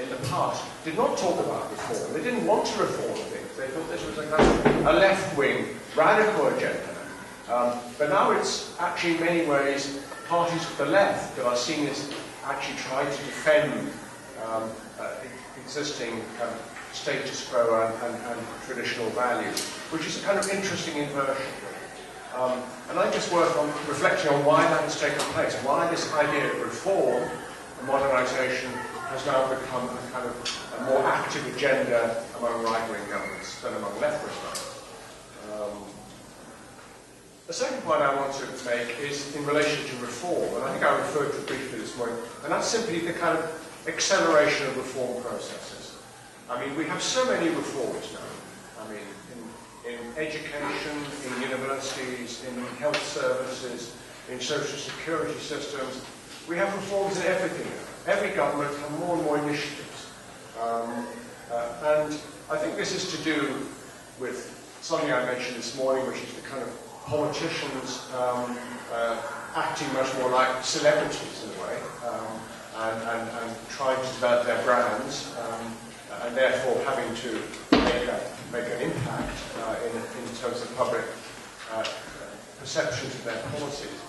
in the past did not talk about reform. They didn't want to reform things. They thought this was a kind of a left-wing, radical agenda. Um, but now it's actually, in many ways, parties of the left that are seen as actually trying to defend um, uh, existing kind of status quo and, and, and traditional values, which is a kind of interesting inversion. Um, and I just work on reflecting on why that has taken place, why this idea of reform and modernization has now become a kind of a more active agenda among right-wing governments than among left-wing governments. Um, the second point I want to make is in relation to reform, and I think I referred to it briefly this morning, and that's simply the kind of acceleration of reform processes. I mean, we have so many reforms now. I mean, in, in education, in universities, in health services, in social security systems. We have reforms in everything. Every government has more and more initiatives. Um, uh, and I think this is to do with something I mentioned this morning, which is the kind of politicians um, uh, acting much more like celebrities in a way, um, and, and, and trying to develop their brands, um, and therefore having to make, a, make an impact uh, in, in terms of public uh, perceptions of their policies.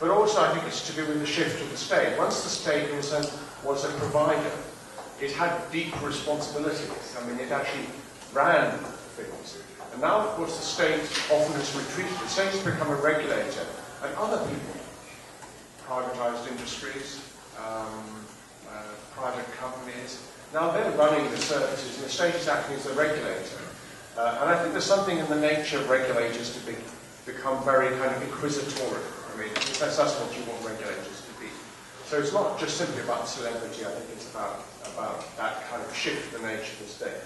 But also I think it's to do with the shift of the state. Once the state, in a sense, was a provider, it had deep responsibilities. I mean, it actually ran things. And now, of course, the state often has retreated. The state's become a regulator, and other people, privatized industries, um, uh, private companies, now they're running the services, and the state is acting as a regulator. Uh, and I think there's something in the nature of regulators to be, become very kind of inquisitorial. I mean, that's, that's what you want regulators to be. So it's not just simply about celebrity. I think it's about, about that kind of shift in the nature of the state.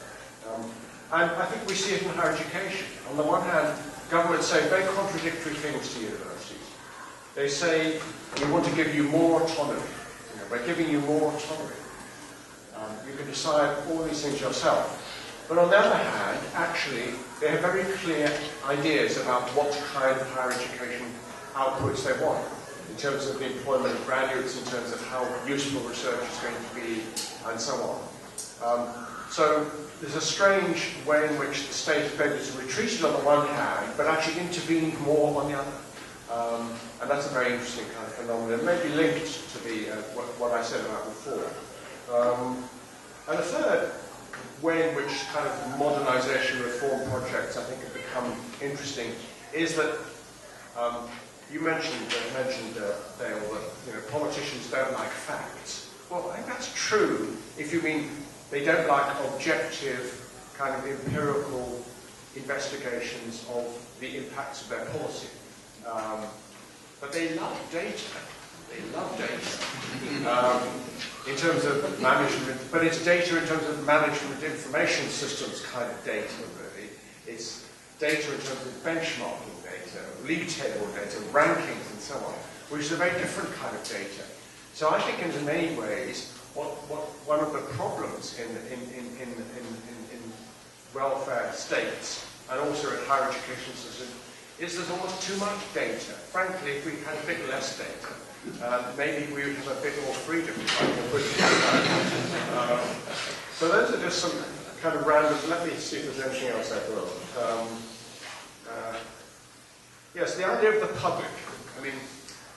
Um, And I think we see it in higher education. On the one hand, governments say very contradictory things to universities. They say, we want to give you more autonomy. You know, by giving you more autonomy, um, you can decide all these things yourself. But on the other hand, actually, they have very clear ideas about what kind of higher education outputs they want, in terms of the employment of graduates, in terms of how useful research is going to be, and so on. Um, so, there's a strange way in which the state has retreated on the one hand, but actually intervened more on the other. Um, and that's a very interesting kind of phenomenon, maybe linked to the, uh, what, what I said about before. Um, and a third way in which kind of modernization reform projects, I think, have become interesting is that um, you mentioned, uh, mentioned uh, Dale, that you know, politicians don't like facts. Well, I think that's true if you mean they don't like objective, kind of empirical investigations of the impacts of their policy. Um, but they love data. They love data um, in terms of management. But it's data in terms of management information systems kind of data, really. It's data in terms of benchmarking data, league table data, rankings, and so on, which is a very different kind of data. So I think in many ways, What, what, one of the problems in, in, in, in, in, in welfare states, and also in higher education systems, is there's almost too much data. Frankly, if we had a bit less data, uh, maybe we would have a bit more freedom. um, so those are just some kind of random, let me see if there's anything else I thought. Um, uh, yes, the idea of the public. I mean,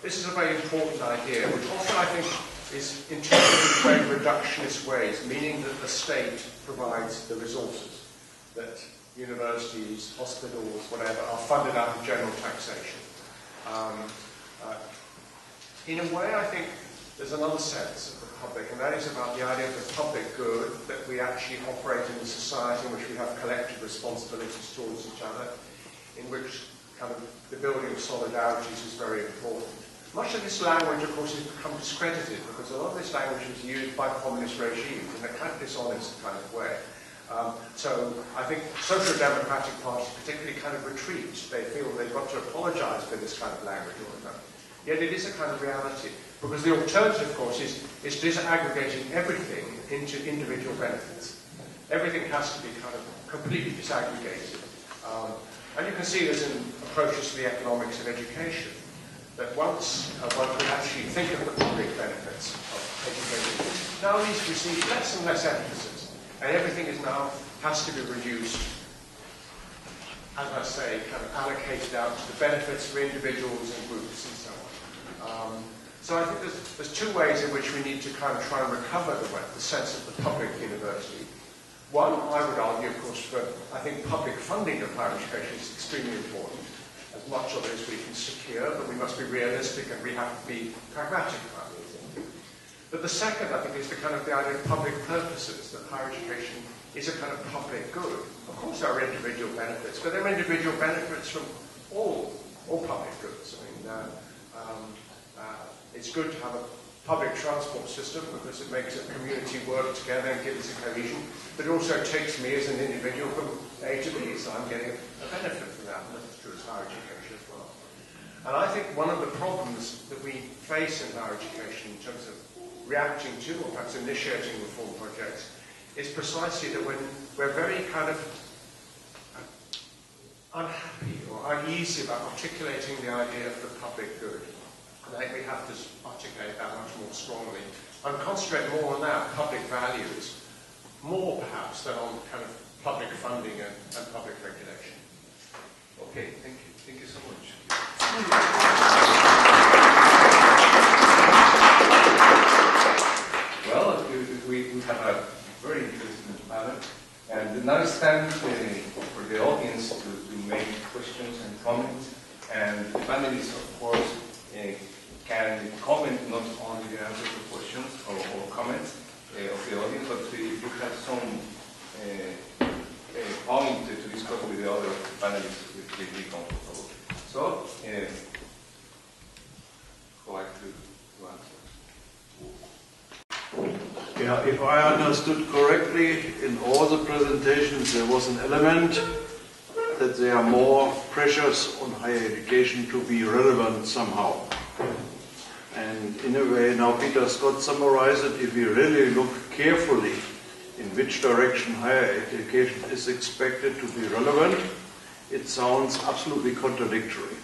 this is a very important idea, which often I think is interpreted in very reductionist ways, meaning that the state provides the resources, that universities, hospitals, whatever, are funded out of general taxation. Um, uh, in a way, I think there's another sense of the public, and that is about the idea of the public good, that we actually operate in a society in which we have collective responsibilities towards each other, in which kind of the building of solidarities is very important. Much of this language, of course, has become discredited because a lot of this language is used by communist regimes in a kind of dishonest kind of way. Um, so I think Social Democratic Party particularly kind of retreats. They feel they've got to apologize for this kind of language all the time. Yet it is a kind of reality because the alternative, of course, is, is disaggregating everything into individual benefits. Everything has to be kind of completely disaggregated. Um, and you can see this in approaches to the economics of education. That once uh, one could actually think of the public benefits of education, now these receive less and less emphasis, and everything is now has to be reduced, as I say, kind of allocated out to the benefits for individuals and groups and so on. Um, so I think there's, there's two ways in which we need to kind of try and recover the, the sense of the public university. One, I would argue, of course, for I think public funding of higher education is extremely important. As much of it as we can secure, but we must be realistic and we have to be pragmatic about it. But the second, I think, is the kind of the idea of public purposes, that higher education is a kind of public good. Of course there are individual benefits, but there are individual benefits from all, all public goods. I mean, uh, um, uh, it's good to have a public transport system, because it makes a community work together and gives a cohesion, but it also takes me as an individual from A to B, so I'm getting a benefit from that, and that's true as higher education as well. And I think one of the problems that we face in higher education in terms of reacting to, or perhaps initiating reform projects, is precisely that when we're very kind of unhappy or uneasy about articulating the idea of the public good. I think we have to articulate that much more strongly and concentrate more on that, public values, more perhaps than on kind of public funding and, and public regulation. Okay, thank you. Thank you so much. Well, we, we have a very interesting panel, and now it's time for the audience to, to make questions and comments, and the panelists, of course, uh, can comment not only the answer to questions or, or comments uh, of the audience, but if you have some uh, uh, point to discuss with the other panelists, we will be comfortable. So, uh, who would like to, to answer? Yeah, if I understood correctly, in all the presentations there was an element that there are more pressures on higher education to be relevant somehow. And in a way, now Peter Scott summarized it, if we really look carefully in which direction higher education is expected to be relevant, it sounds absolutely contradictory.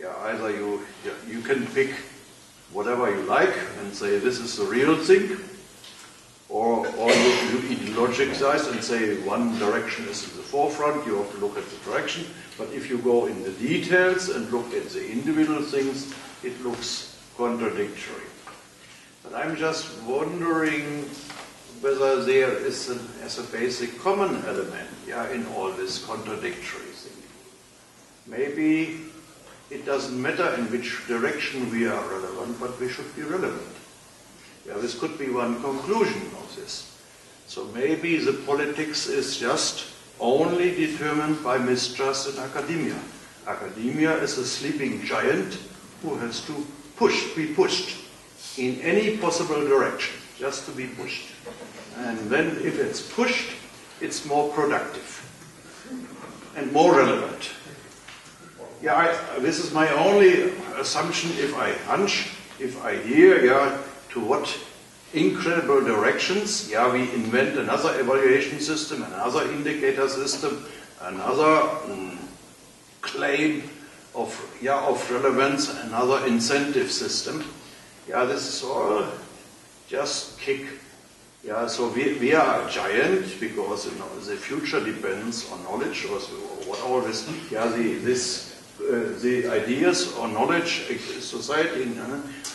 Yeah, either you, yeah, you can pick whatever you like and say this is the real thing, or, or you, you ideologicize and say one direction is in the forefront, you have to look at the direction, but if you go in the details and look at the individual things, it looks contradictory. But I'm just wondering whether there is an, as a basic common element yeah, in all this contradictory thing. Maybe it doesn't matter in which direction we are relevant, but we should be relevant. Yeah, this could be one conclusion of this. So maybe the politics is just only determined by mistrust in academia. Academia is a sleeping giant who has to push, be pushed in any possible direction, just to be pushed. And then if it's pushed, it's more productive and more relevant. Yeah, I, this is my only assumption if I hunch, if I hear, yeah, to what incredible directions, yeah, we invent another evaluation system, another indicator system, another mm, claim of, yeah, of relevance, another incentive system. Yeah, this is all just kick. Yeah, so we, we are a giant because you know, the future depends on knowledge or what all this, yeah, the, this Uh, the ideas or knowledge society, uh,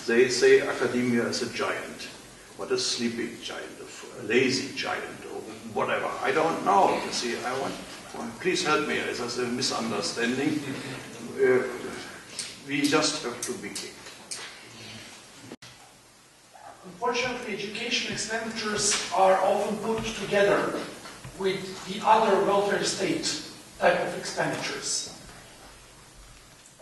they say academia is a giant. What a sleeping giant, a lazy giant, or whatever. I don't know. You see, I want, want please help me. Is that a misunderstanding? Uh, we just have to be kicked. Unfortunately, education expenditures are often put together with the other welfare state type of expenditures.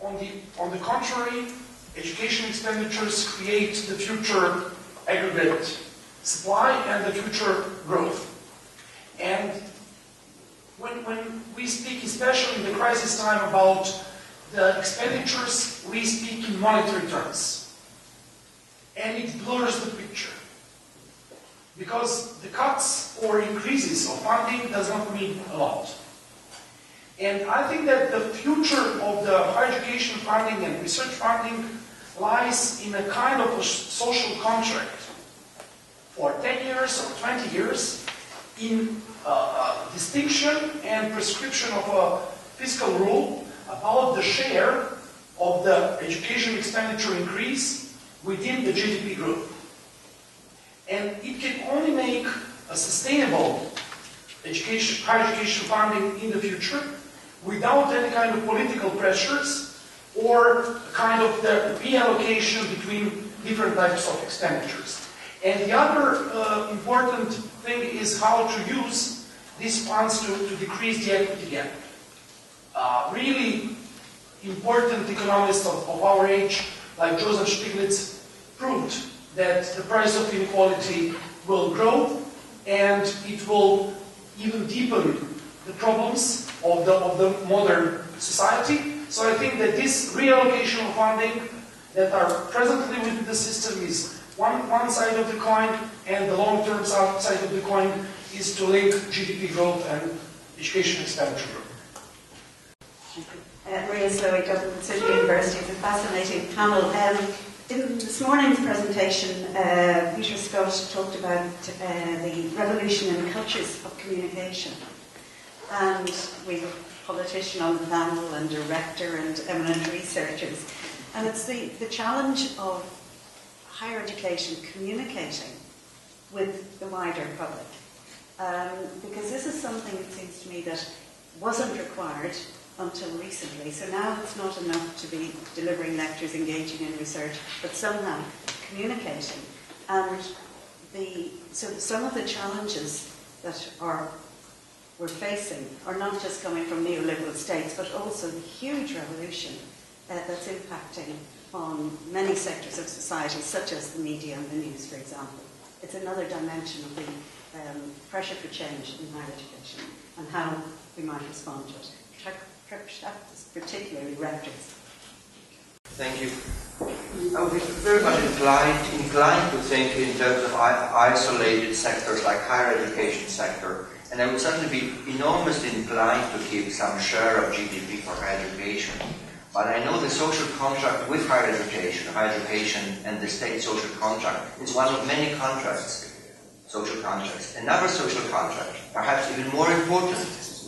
On the, on the contrary, education expenditures create the future aggregate supply and the future growth. And when, when we speak, especially in the crisis time, about the expenditures, we speak in monetary terms. And it blurs the picture. Because the cuts or increases of funding does not mean a lot. And I think that the future of the higher education funding and research funding lies in a kind of a social contract for ten years or twenty years in uh, distinction and prescription of a fiscal rule about the share of the education expenditure increase within the G D P group. And it can only make a sustainable education, higher education funding in the future without any kind of political pressures or kind of the reallocation between different types of expenditures. And the other uh, important thing is how to use these funds to, to decrease the equity gap. Uh, really important economists of, of our age, like Joseph Stiglitz, proved the price of inequality will grow, and it will even deepen the problems of the, of the modern society. So I think that this reallocation of funding that are presently within the system is one, one side of the coin, and the long-term side of the coin is to link G D P growth and education expenditure. Uh, Maria Zoe, Dublin City University. It's a fascinating panel. Um, in this morning's presentation, uh, Peter Scott talked about uh, the revolution in cultures of communication. And we have a politician on the panel and a rector and eminent researchers. And it's the, the challenge of higher education communicating with the wider public. Um, because this is something, it seems to me, that wasn't required until recently. So now it's not enough to be delivering lectures, engaging in research, but somehow communicating. And the, so some of the challenges that are we're facing are not just coming from neoliberal states, but also the huge revolution uh, that's impacting on many sectors of society, such as the media and the news, for example. It's another dimension of the um, pressure for change in higher education and how we might respond to it. Particularly rectors. Thank you. I would be very much inclined, inclined to think in terms of isolated sectors like higher education sector, and I would certainly be enormously inclined to keep some share of G D P for higher education. But I know the social contract with higher education, higher education and the state social contract is one of many contracts, social contracts. Another social contract, perhaps even more important,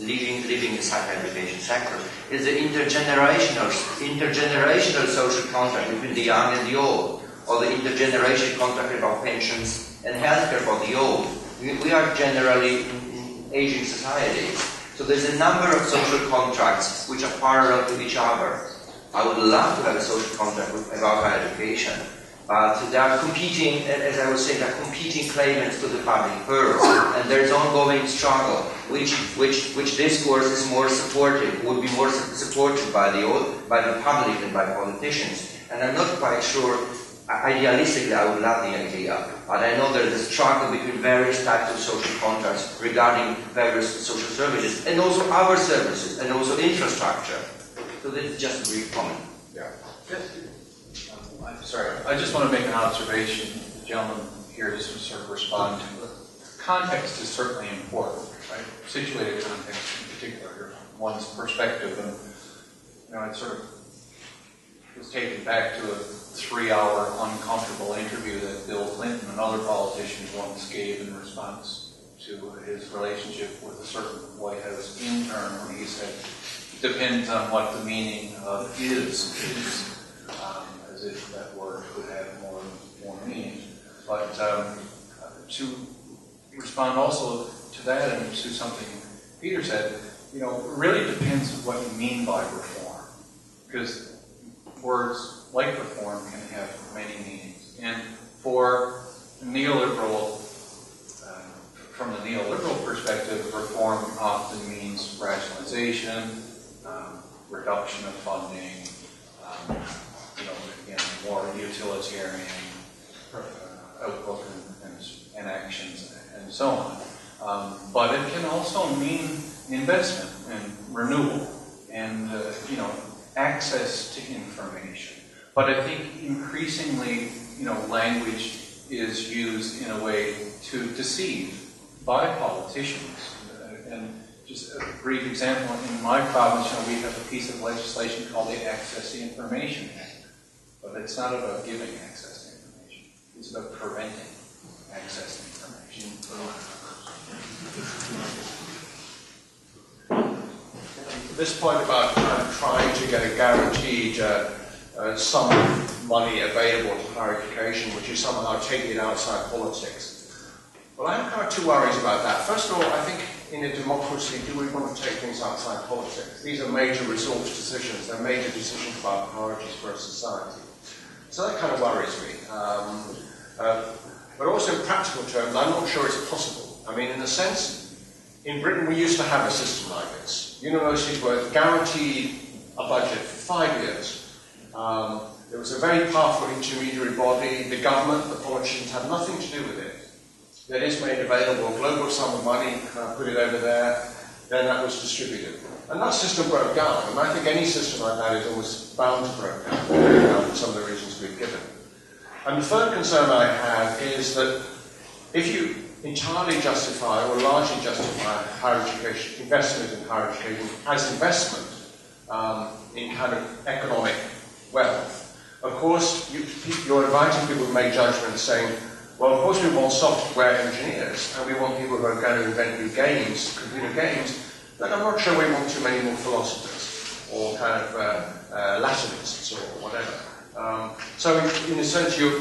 leaving, leaving the higher education sector, is the intergenerational, intergenerational social contract between the young and the old, or the intergenerational contract about pensions and healthcare for the old. We, we are generally aging societies. So there's a number of social contracts which are parallel to each other. I would love to have a social contract with, about higher education, but they are competing, as I was saying, they are competing claimants to the public purse, and there is ongoing struggle. Which, which, which discourse is more supportive, would be more supported by the old, by the public and by politicians? And I'm not quite sure. Idealistically, I would love the idea, but I know there is a struggle between various types of social contracts regarding various social services and also other services and also infrastructure. So this is just a brief comment. Yeah. Yes. I'm sorry. I just want to make an observation. The gentleman here just to sort of respond to it. Context is certainly important, right? Situated context in particular, one's perspective, and you know, it sort of was taken back to a three-hour uncomfortable interview that Bill Clinton and other politicians once gave in response to his relationship with a certain White House intern, when he said, depends on what the meaning of is, is, um, as if that word could have more, more meaning. But um, to respond also to that and to something Peter said, you know, it really depends on what you mean by reform, because words like reform can have many meanings. And for neoliberal, uh, from the neoliberal perspective, reform often means rationalization, um, reduction of funding, um, you know, again, more utilitarian uh, outlook and, and, and actions and so on. Um, but it can also mean investment and renewal and, uh, you know, access to information. But I think increasingly, you know, language is used in a way to deceive by politicians. And just a brief example, in my province, you know, we have a piece of legislation called the Access to Information Act. But it's not about giving access to information. It's about preventing access to information. This point about uh, trying to get a guaranteed uh, Uh, some money available to higher education, which is somehow taking it outside politics. Well, I have kind of two worries about that. First of all, I think in a democracy, do we want to take things outside politics? These are major resource decisions. They're major decisions about priorities for a society. So that kind of worries me. Um, uh, but also in practical terms, I'm not sure it's possible. I mean, in a sense, in Britain, we used to have a system like this. Universities were guaranteed a budget for five years. Um, There was a very powerful intermediary body. The government, the politicians had nothing to do with it. They just made available a global sum of money, uh, put it over there, then that was distributed. And that system broke down, and I think any system like that is almost bound to break down, break down for some of the reasons we've given. And the third concern I have is that if you entirely justify or largely justify higher education, investment in higher education as investment um, in kind of economic wealth, of course you, you're inviting people to make judgments saying, well, of course we want software engineers, and we want people who are going to invent new games, computer games, but I'm not sure we want too many more philosophers, or kind of uh, uh, Latinists, or whatever. Um, so in, in a sense, you're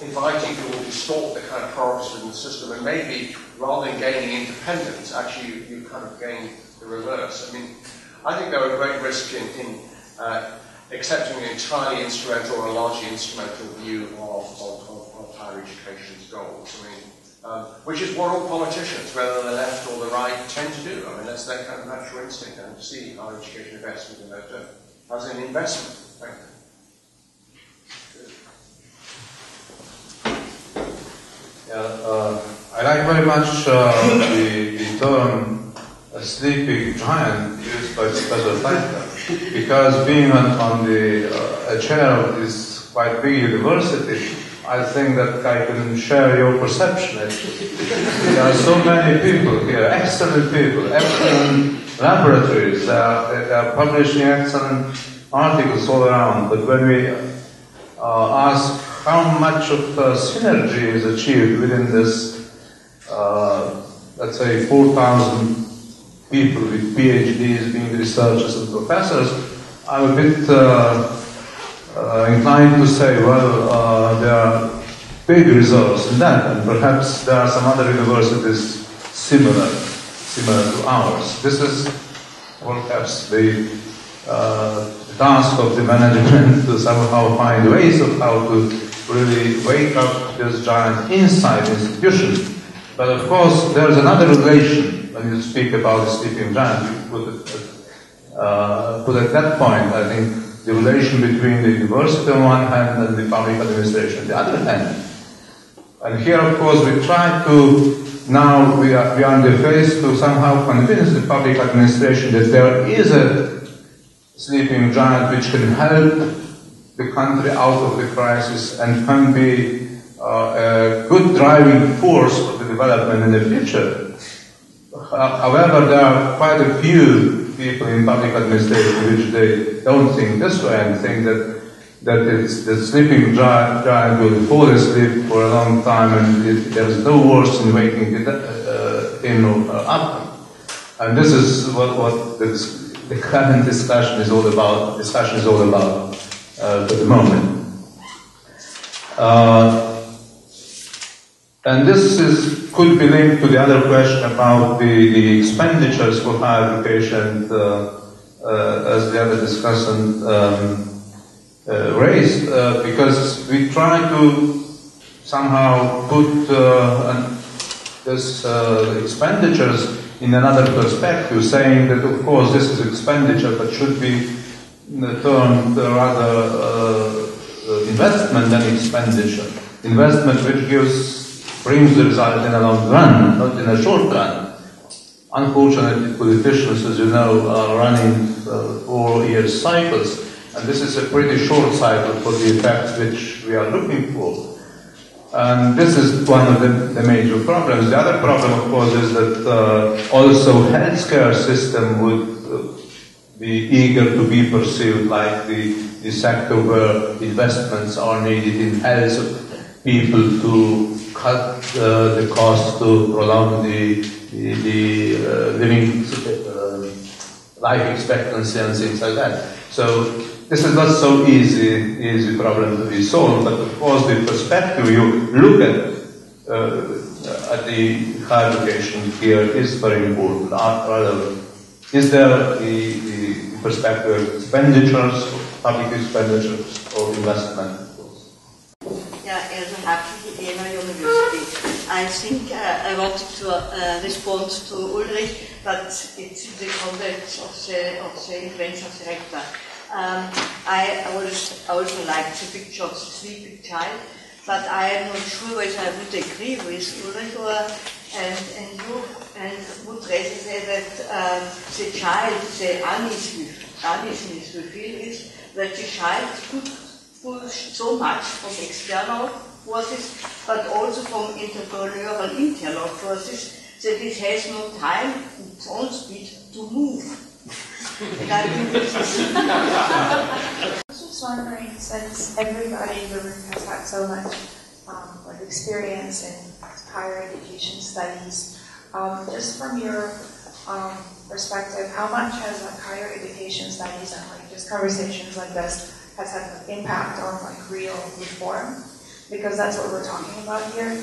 inviting people to distort the kind of priorities in the system, and maybe, rather than gaining independence, actually you, you kind of gain the reverse. I mean, I think there are great risks in, in uh, accepting an entirely instrumental or a largely instrumental view of, of higher education's goals. I mean, um, which is what all politicians, whether they're left or the right, tend to do. I mean, that's their kind of natural instinct, and see higher education investment in their term as an investment. Thank you. Yeah, uh, I like very much uh, the, the term a sleeping giant used by Professor Feinberg, because being on, on the uh, a chair of this quite big university, I think that I can share your perception. There are so many people here, excellent people, excellent laboratories, they are, they are publishing excellent articles all around. But when we uh, ask how much of uh, synergy is achieved within this, uh, let's say, four thousand people with PhDs being researchers and professors, I'm a bit uh, Uh, inclined to say, well, uh, there are big reserves in that, and perhaps there are some other universities similar, similar to ours. This is, well, perhaps the uh, task of the management to somehow find ways of how to really wake up this giant inside institution. But of course, there is another relation when you speak about the sleeping giant. You put it at, uh, put at that point, I think, the relation between the university on one hand and the public administration on the other hand. And here, of course, we try to, now we are, we are in the phase to somehow convince the public administration that there is a sleeping giant which can help the country out of the crisis and can be uh, a good driving force for the development in the future. However, there are quite a few people in public administration which they don't think this way and think that that it's, the sleeping giant, giant will fall asleep for a long time and it, there's no worse in waking it uh, in or up. And this is what, what the, the current discussion is all about, discussion is all about uh, for the moment. Uh, and this is could be linked to the other question about the, the expenditures for higher education uh, uh, as the other discussant um, uh, raised, uh, because we try to somehow put uh, this uh, expenditures in another perspective, saying that of course this is expenditure but should be termed rather uh, investment than expenditure. Investment which gives brings the result in a long run, not in a short run. Unfortunately, politicians, as you know, are running uh, four-year cycles, and this is a pretty short cycle for the effects which we are looking for. And this is one of the, the major problems. The other problem, of course, is that uh, also healthcare system would uh, be eager to be perceived like the, the sector where investments are needed in health people to cut uh, the cost, to prolong the, the, the uh, living uh, life expectancy and things like that. So this is not so easy, easy problem to be solved, but of course the perspective you look at uh, at the higher education here is very important. Rather, is there the, the perspective of expenditures, public expenditures or investment? I think uh, I wanted to uh, respond to Ulrich, but it's the context of the, of the intervention of the rector. Um, I, I, would, I would like to picture of the sleeping child, but I am not sure whether I would agree with Ulrich or, and, and you, and would rather say that um, the child, the uneasiness we feel is that the child could push so much from external forces, but also from entrepreneurial internal forces, that it has no time, its own speed, to move. I was just wondering, since everybody in the room has had so much um, like experience in higher education studies, um, just from your um, perspective, how much has like higher education studies and like just conversations like this has had an impact on like real reform? Because that's what we're talking about here.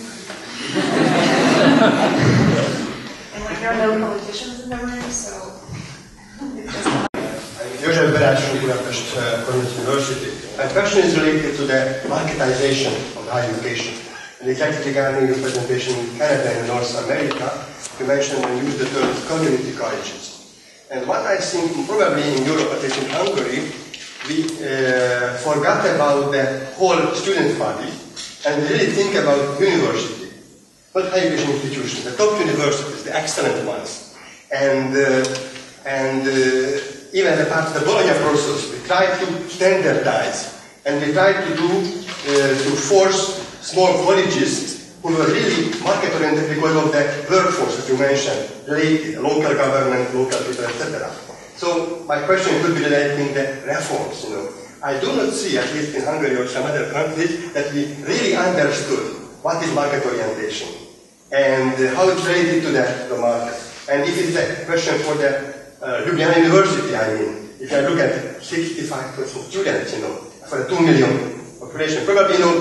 And like there are no politicians in the room, so. Joseph Berashun, Budapest Community University. My question is related to the marketization of higher education. And exactly regarding your presentation in Canada and North America, you mentioned and used the term community colleges. And what I think, probably in Europe, at least in Hungary, we uh, forgot about the whole student body and really think about university, not higher education institutions, the top universities, the excellent ones. And uh, And uh, even the part of the Bologna process, we try to standardize, and we try to do uh, to force small colleges who were really market oriented because of the workforce that you mentioned, related, local government, local people, et cetera. So my question could be relating the reforms. You know, I do not see, at least in Hungary or some other countries, that we really understood what is market orientation and how it's related to the, the market. And this is the question for the Uh, Ljubljana University, I mean, if I look at sixty-five percent students, you know, for a two million population, probably, you know,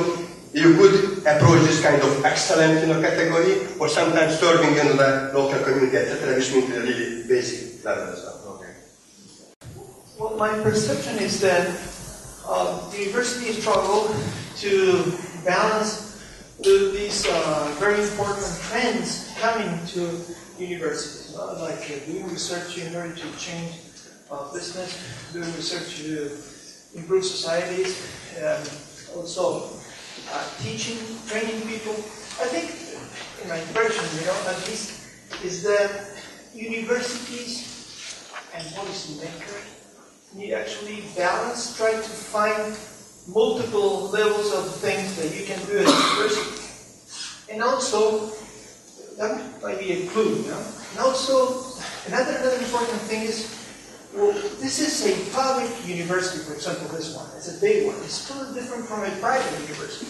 you could approach this kind of excellent, you know, category, or sometimes serving in the local community, et cetera, which means the really basic level as well. Okay. Well, my perception is that uh, the university struggled to balance the, these uh, very important trends coming to universities, uh, like uh, doing research in order to change uh, business, doing research to improve societies, um, also uh, teaching, training people. I think, in my impression, you know, at least, is that universities and policymakers need actually balance, try to find multiple levels of things that you can do at university. And also, that might be a clue, yeah? And also, another, another important thing is, well, this is a public university, for example, this one, it's a big one, it's totally different from a private university.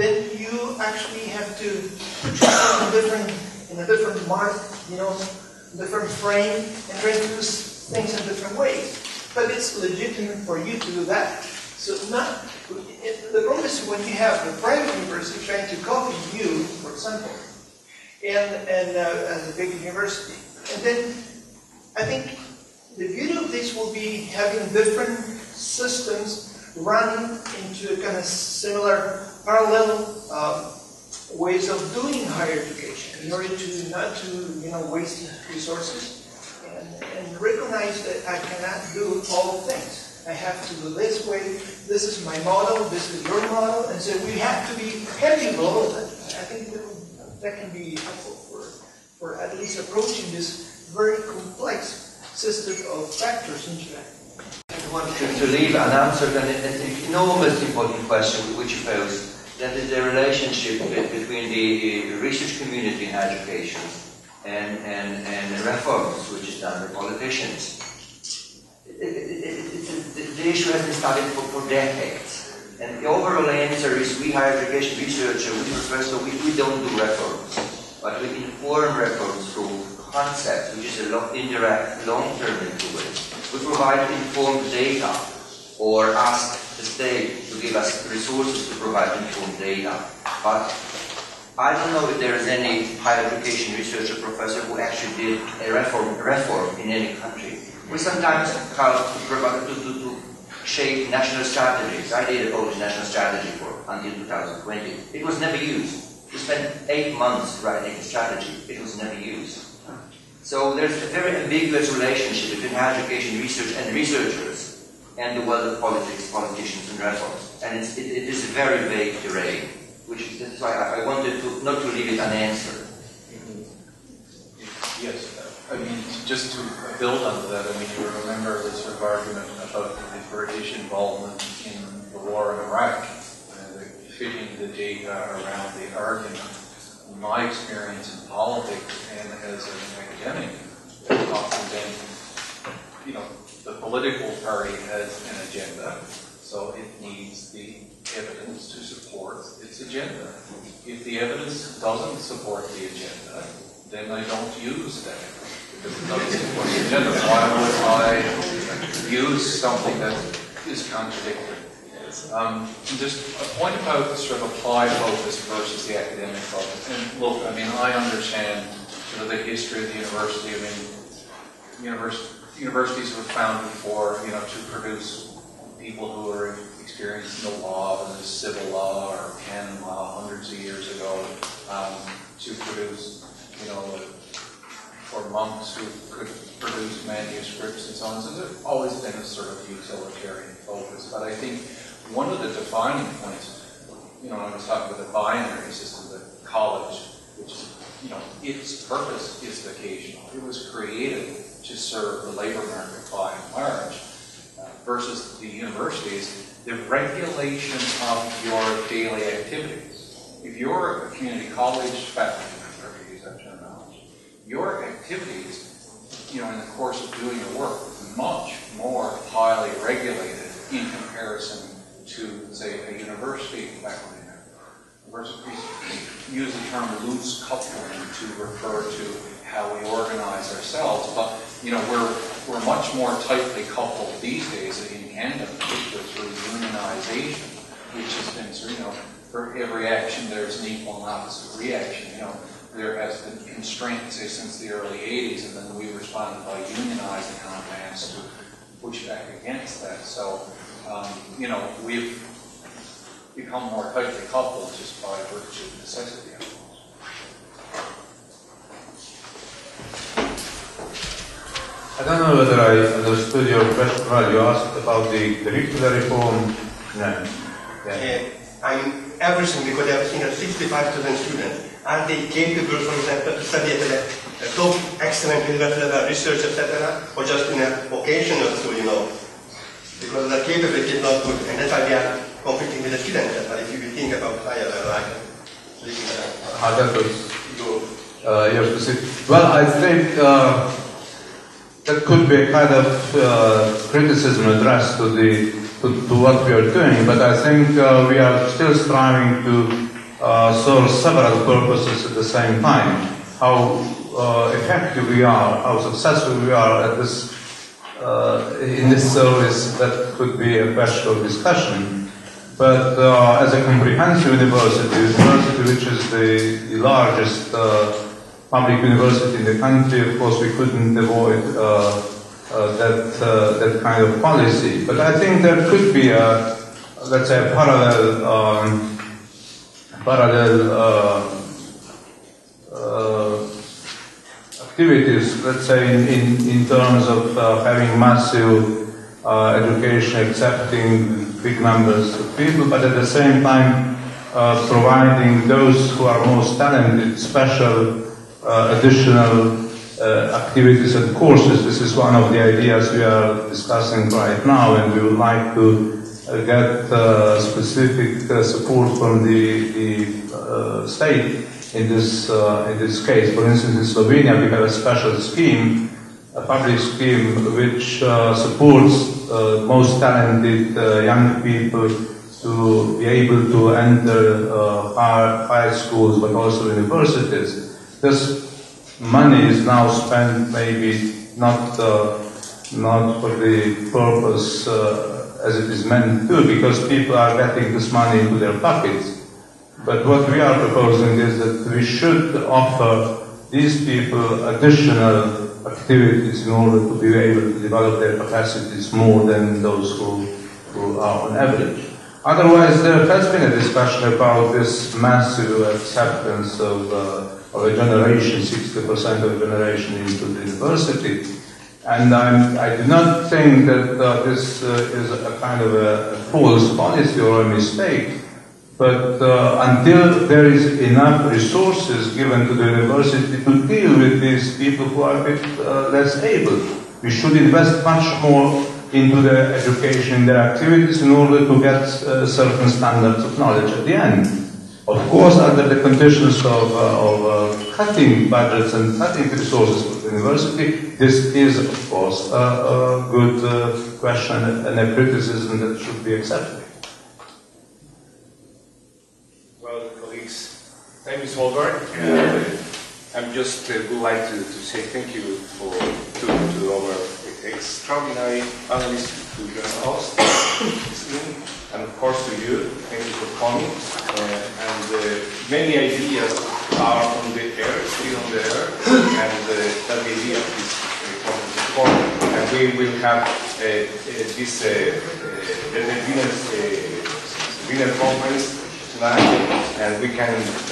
Then you actually have to put yourself in a different, in a different mark, you know, different frame, and try to do things in different ways. But it's legitimate for you to do that. So not, the problem is when you have a private university trying to copy you, for example, and, and uh, as a big university. And then I think the beauty of this will be having different systems run into a kind of similar parallel uh, ways of doing higher education in order to not to you know waste resources and, and recognize that I cannot do all things. I have to do this way, this is my model, this is your model, and so we have to be capable of that. I think that That can be helpful for, for at least approaching this very complex system of factors interacting. I want to, to leave unanswered an, an enormously important question which you posed, that is the relationship between the, the research community in higher education and, and, and the reforms which is done by politicians. It, it, it, it, the issue has been studied for, for decades. And the overall answer is we higher education researchers, we professors, we, we don't do reforms, but we inform reforms through concepts, which is a long, indirect, long-term influence. We provide informed data or ask the state to give us resources to provide informed data. But I don't know if there is any higher education researcher professor who actually did a reform, reform in any country. We sometimes help to provide to, to, to shape national strategies. I did a Polish national strategy for until two thousand twenty. It was never used. We spent eight months writing a strategy. It was never used. So there's a very ambiguous relationship between higher education research and researchers. and the world of politics, politicians, and reforms. And it's, it, it is a very vague terrain, which is that's why I, I wanted to not to leave it unanswered. Mm-hmm. Yes, I mean, just to build on that, I mean, you remember this sort of argument about the British involvement in the war in Iraq, and the fitting the data around the argument. My experience in politics and as an academic, often then, you know, the political party has an agenda, so it needs the evidence to support its agenda. If the evidence doesn't support the agenda, then I don't use that because it doesn't support the agenda. Why would I use something that is contradictory? Um, just a point about the sort of applied focus versus the academic focus. And look, I mean, I understand sort of the history of the university. I mean, university, universities were founded for, you know, to produce people who are experienced in the law, whether it's civil law or canon law hundreds of years ago, um, to produce, you know, for monks who could produce manuscripts and so on. So there's always been a sort of utilitarian focus. But I think one of the defining points, you know, I was talking about the binary system, the college, which, you know, its purpose is vocational. It was created to serve the labor market by and large, uh, versus the universities, the regulation of your daily activities. If you're a community college faculty member, if you use that terminology, your activities, you know, in the course of doing your work, is much more highly regulated in comparison to, say, a university faculty member. Universities use the term loose coupling to refer to how we organize ourselves, but you know we're we're much more tightly coupled these days in Canada, particularly through unionization, which has been so, you know, for every action there's an equal and opposite reaction. You know, there has been constraints, say, since the early eighties, and then we responded by unionizing en masse to push back against that. So Um, you know, we've become more tightly coupled just by virtue of necessity. I don't know whether I understood your question well. You asked about the curricular reform. No. Yeah. Uh, I'm averaging because I've seen sixty-five thousand students. Are they capable, for example, to study at a top excellent university level, research, et cetera, or just in a vocational school, you know? Because the capability is not good, and that's why we are competing with the students. But if you think about higher level, like that was uh, your specific. Well, I think uh, that could be a kind of uh, criticism addressed to the to, to what we are doing. But I think uh, we are still striving to uh, serve several purposes at the same time. How uh, effective we are, how successful we are at this. Uh, in this service, that could be a question of discussion. But uh, as a comprehensive university, university which is the, the largest uh, public university in the country, of course we couldn't avoid uh, uh, that uh, that kind of policy. But I think there could be a, let's say, a parallel um, parallel uh, uh, activities, let's say, in, in, in terms of uh, having massive uh, education, accepting big numbers of people, but at the same time uh, providing those who are most talented special uh, additional uh, activities and courses. This is one of the ideas we are discussing right now, and we would like to uh, get uh, specific uh, support from the, the uh, state. In this, uh, in this case, for instance, in Slovenia, we have a special scheme, a public scheme, which uh, supports uh, most talented uh, young people to be able to enter uh, higher, higher schools, but also universities. This money is now spent maybe not, uh, not for the purpose uh, as it is meant to, because people are getting this money into their pockets. But what we are proposing is that we should offer these people additional activities in order to be able to develop their capacities more than those who, who are on average. Otherwise, there has been a discussion about this massive acceptance of, uh, of a generation, sixty percent of a generation into the university. And I'm, I do not think that uh, this uh, is a kind of a, a false policy or a mistake, but uh, until there is enough resources given to the university to deal with these people who are a bit uh, less able, we should invest much more into their education, their activities, in order to get uh, certain standards of knowledge at the end. Of course, under the conditions of, uh, of uh, cutting budgets and cutting resources for the university, this is, of course, a, a good uh, question and a criticism that should be accepted. Well, colleagues, thank you, Solberg. Uh, I just uh, would like to, to say thank you for, to, to our extraordinary panelists, to your host, and of course to you. Thank you for coming. Uh, and uh, many ideas are on the air, still on the air, and uh, that idea is important. Uh, and we will have uh, uh, this uh, uh, the winners uh, winner conference tonight, and we can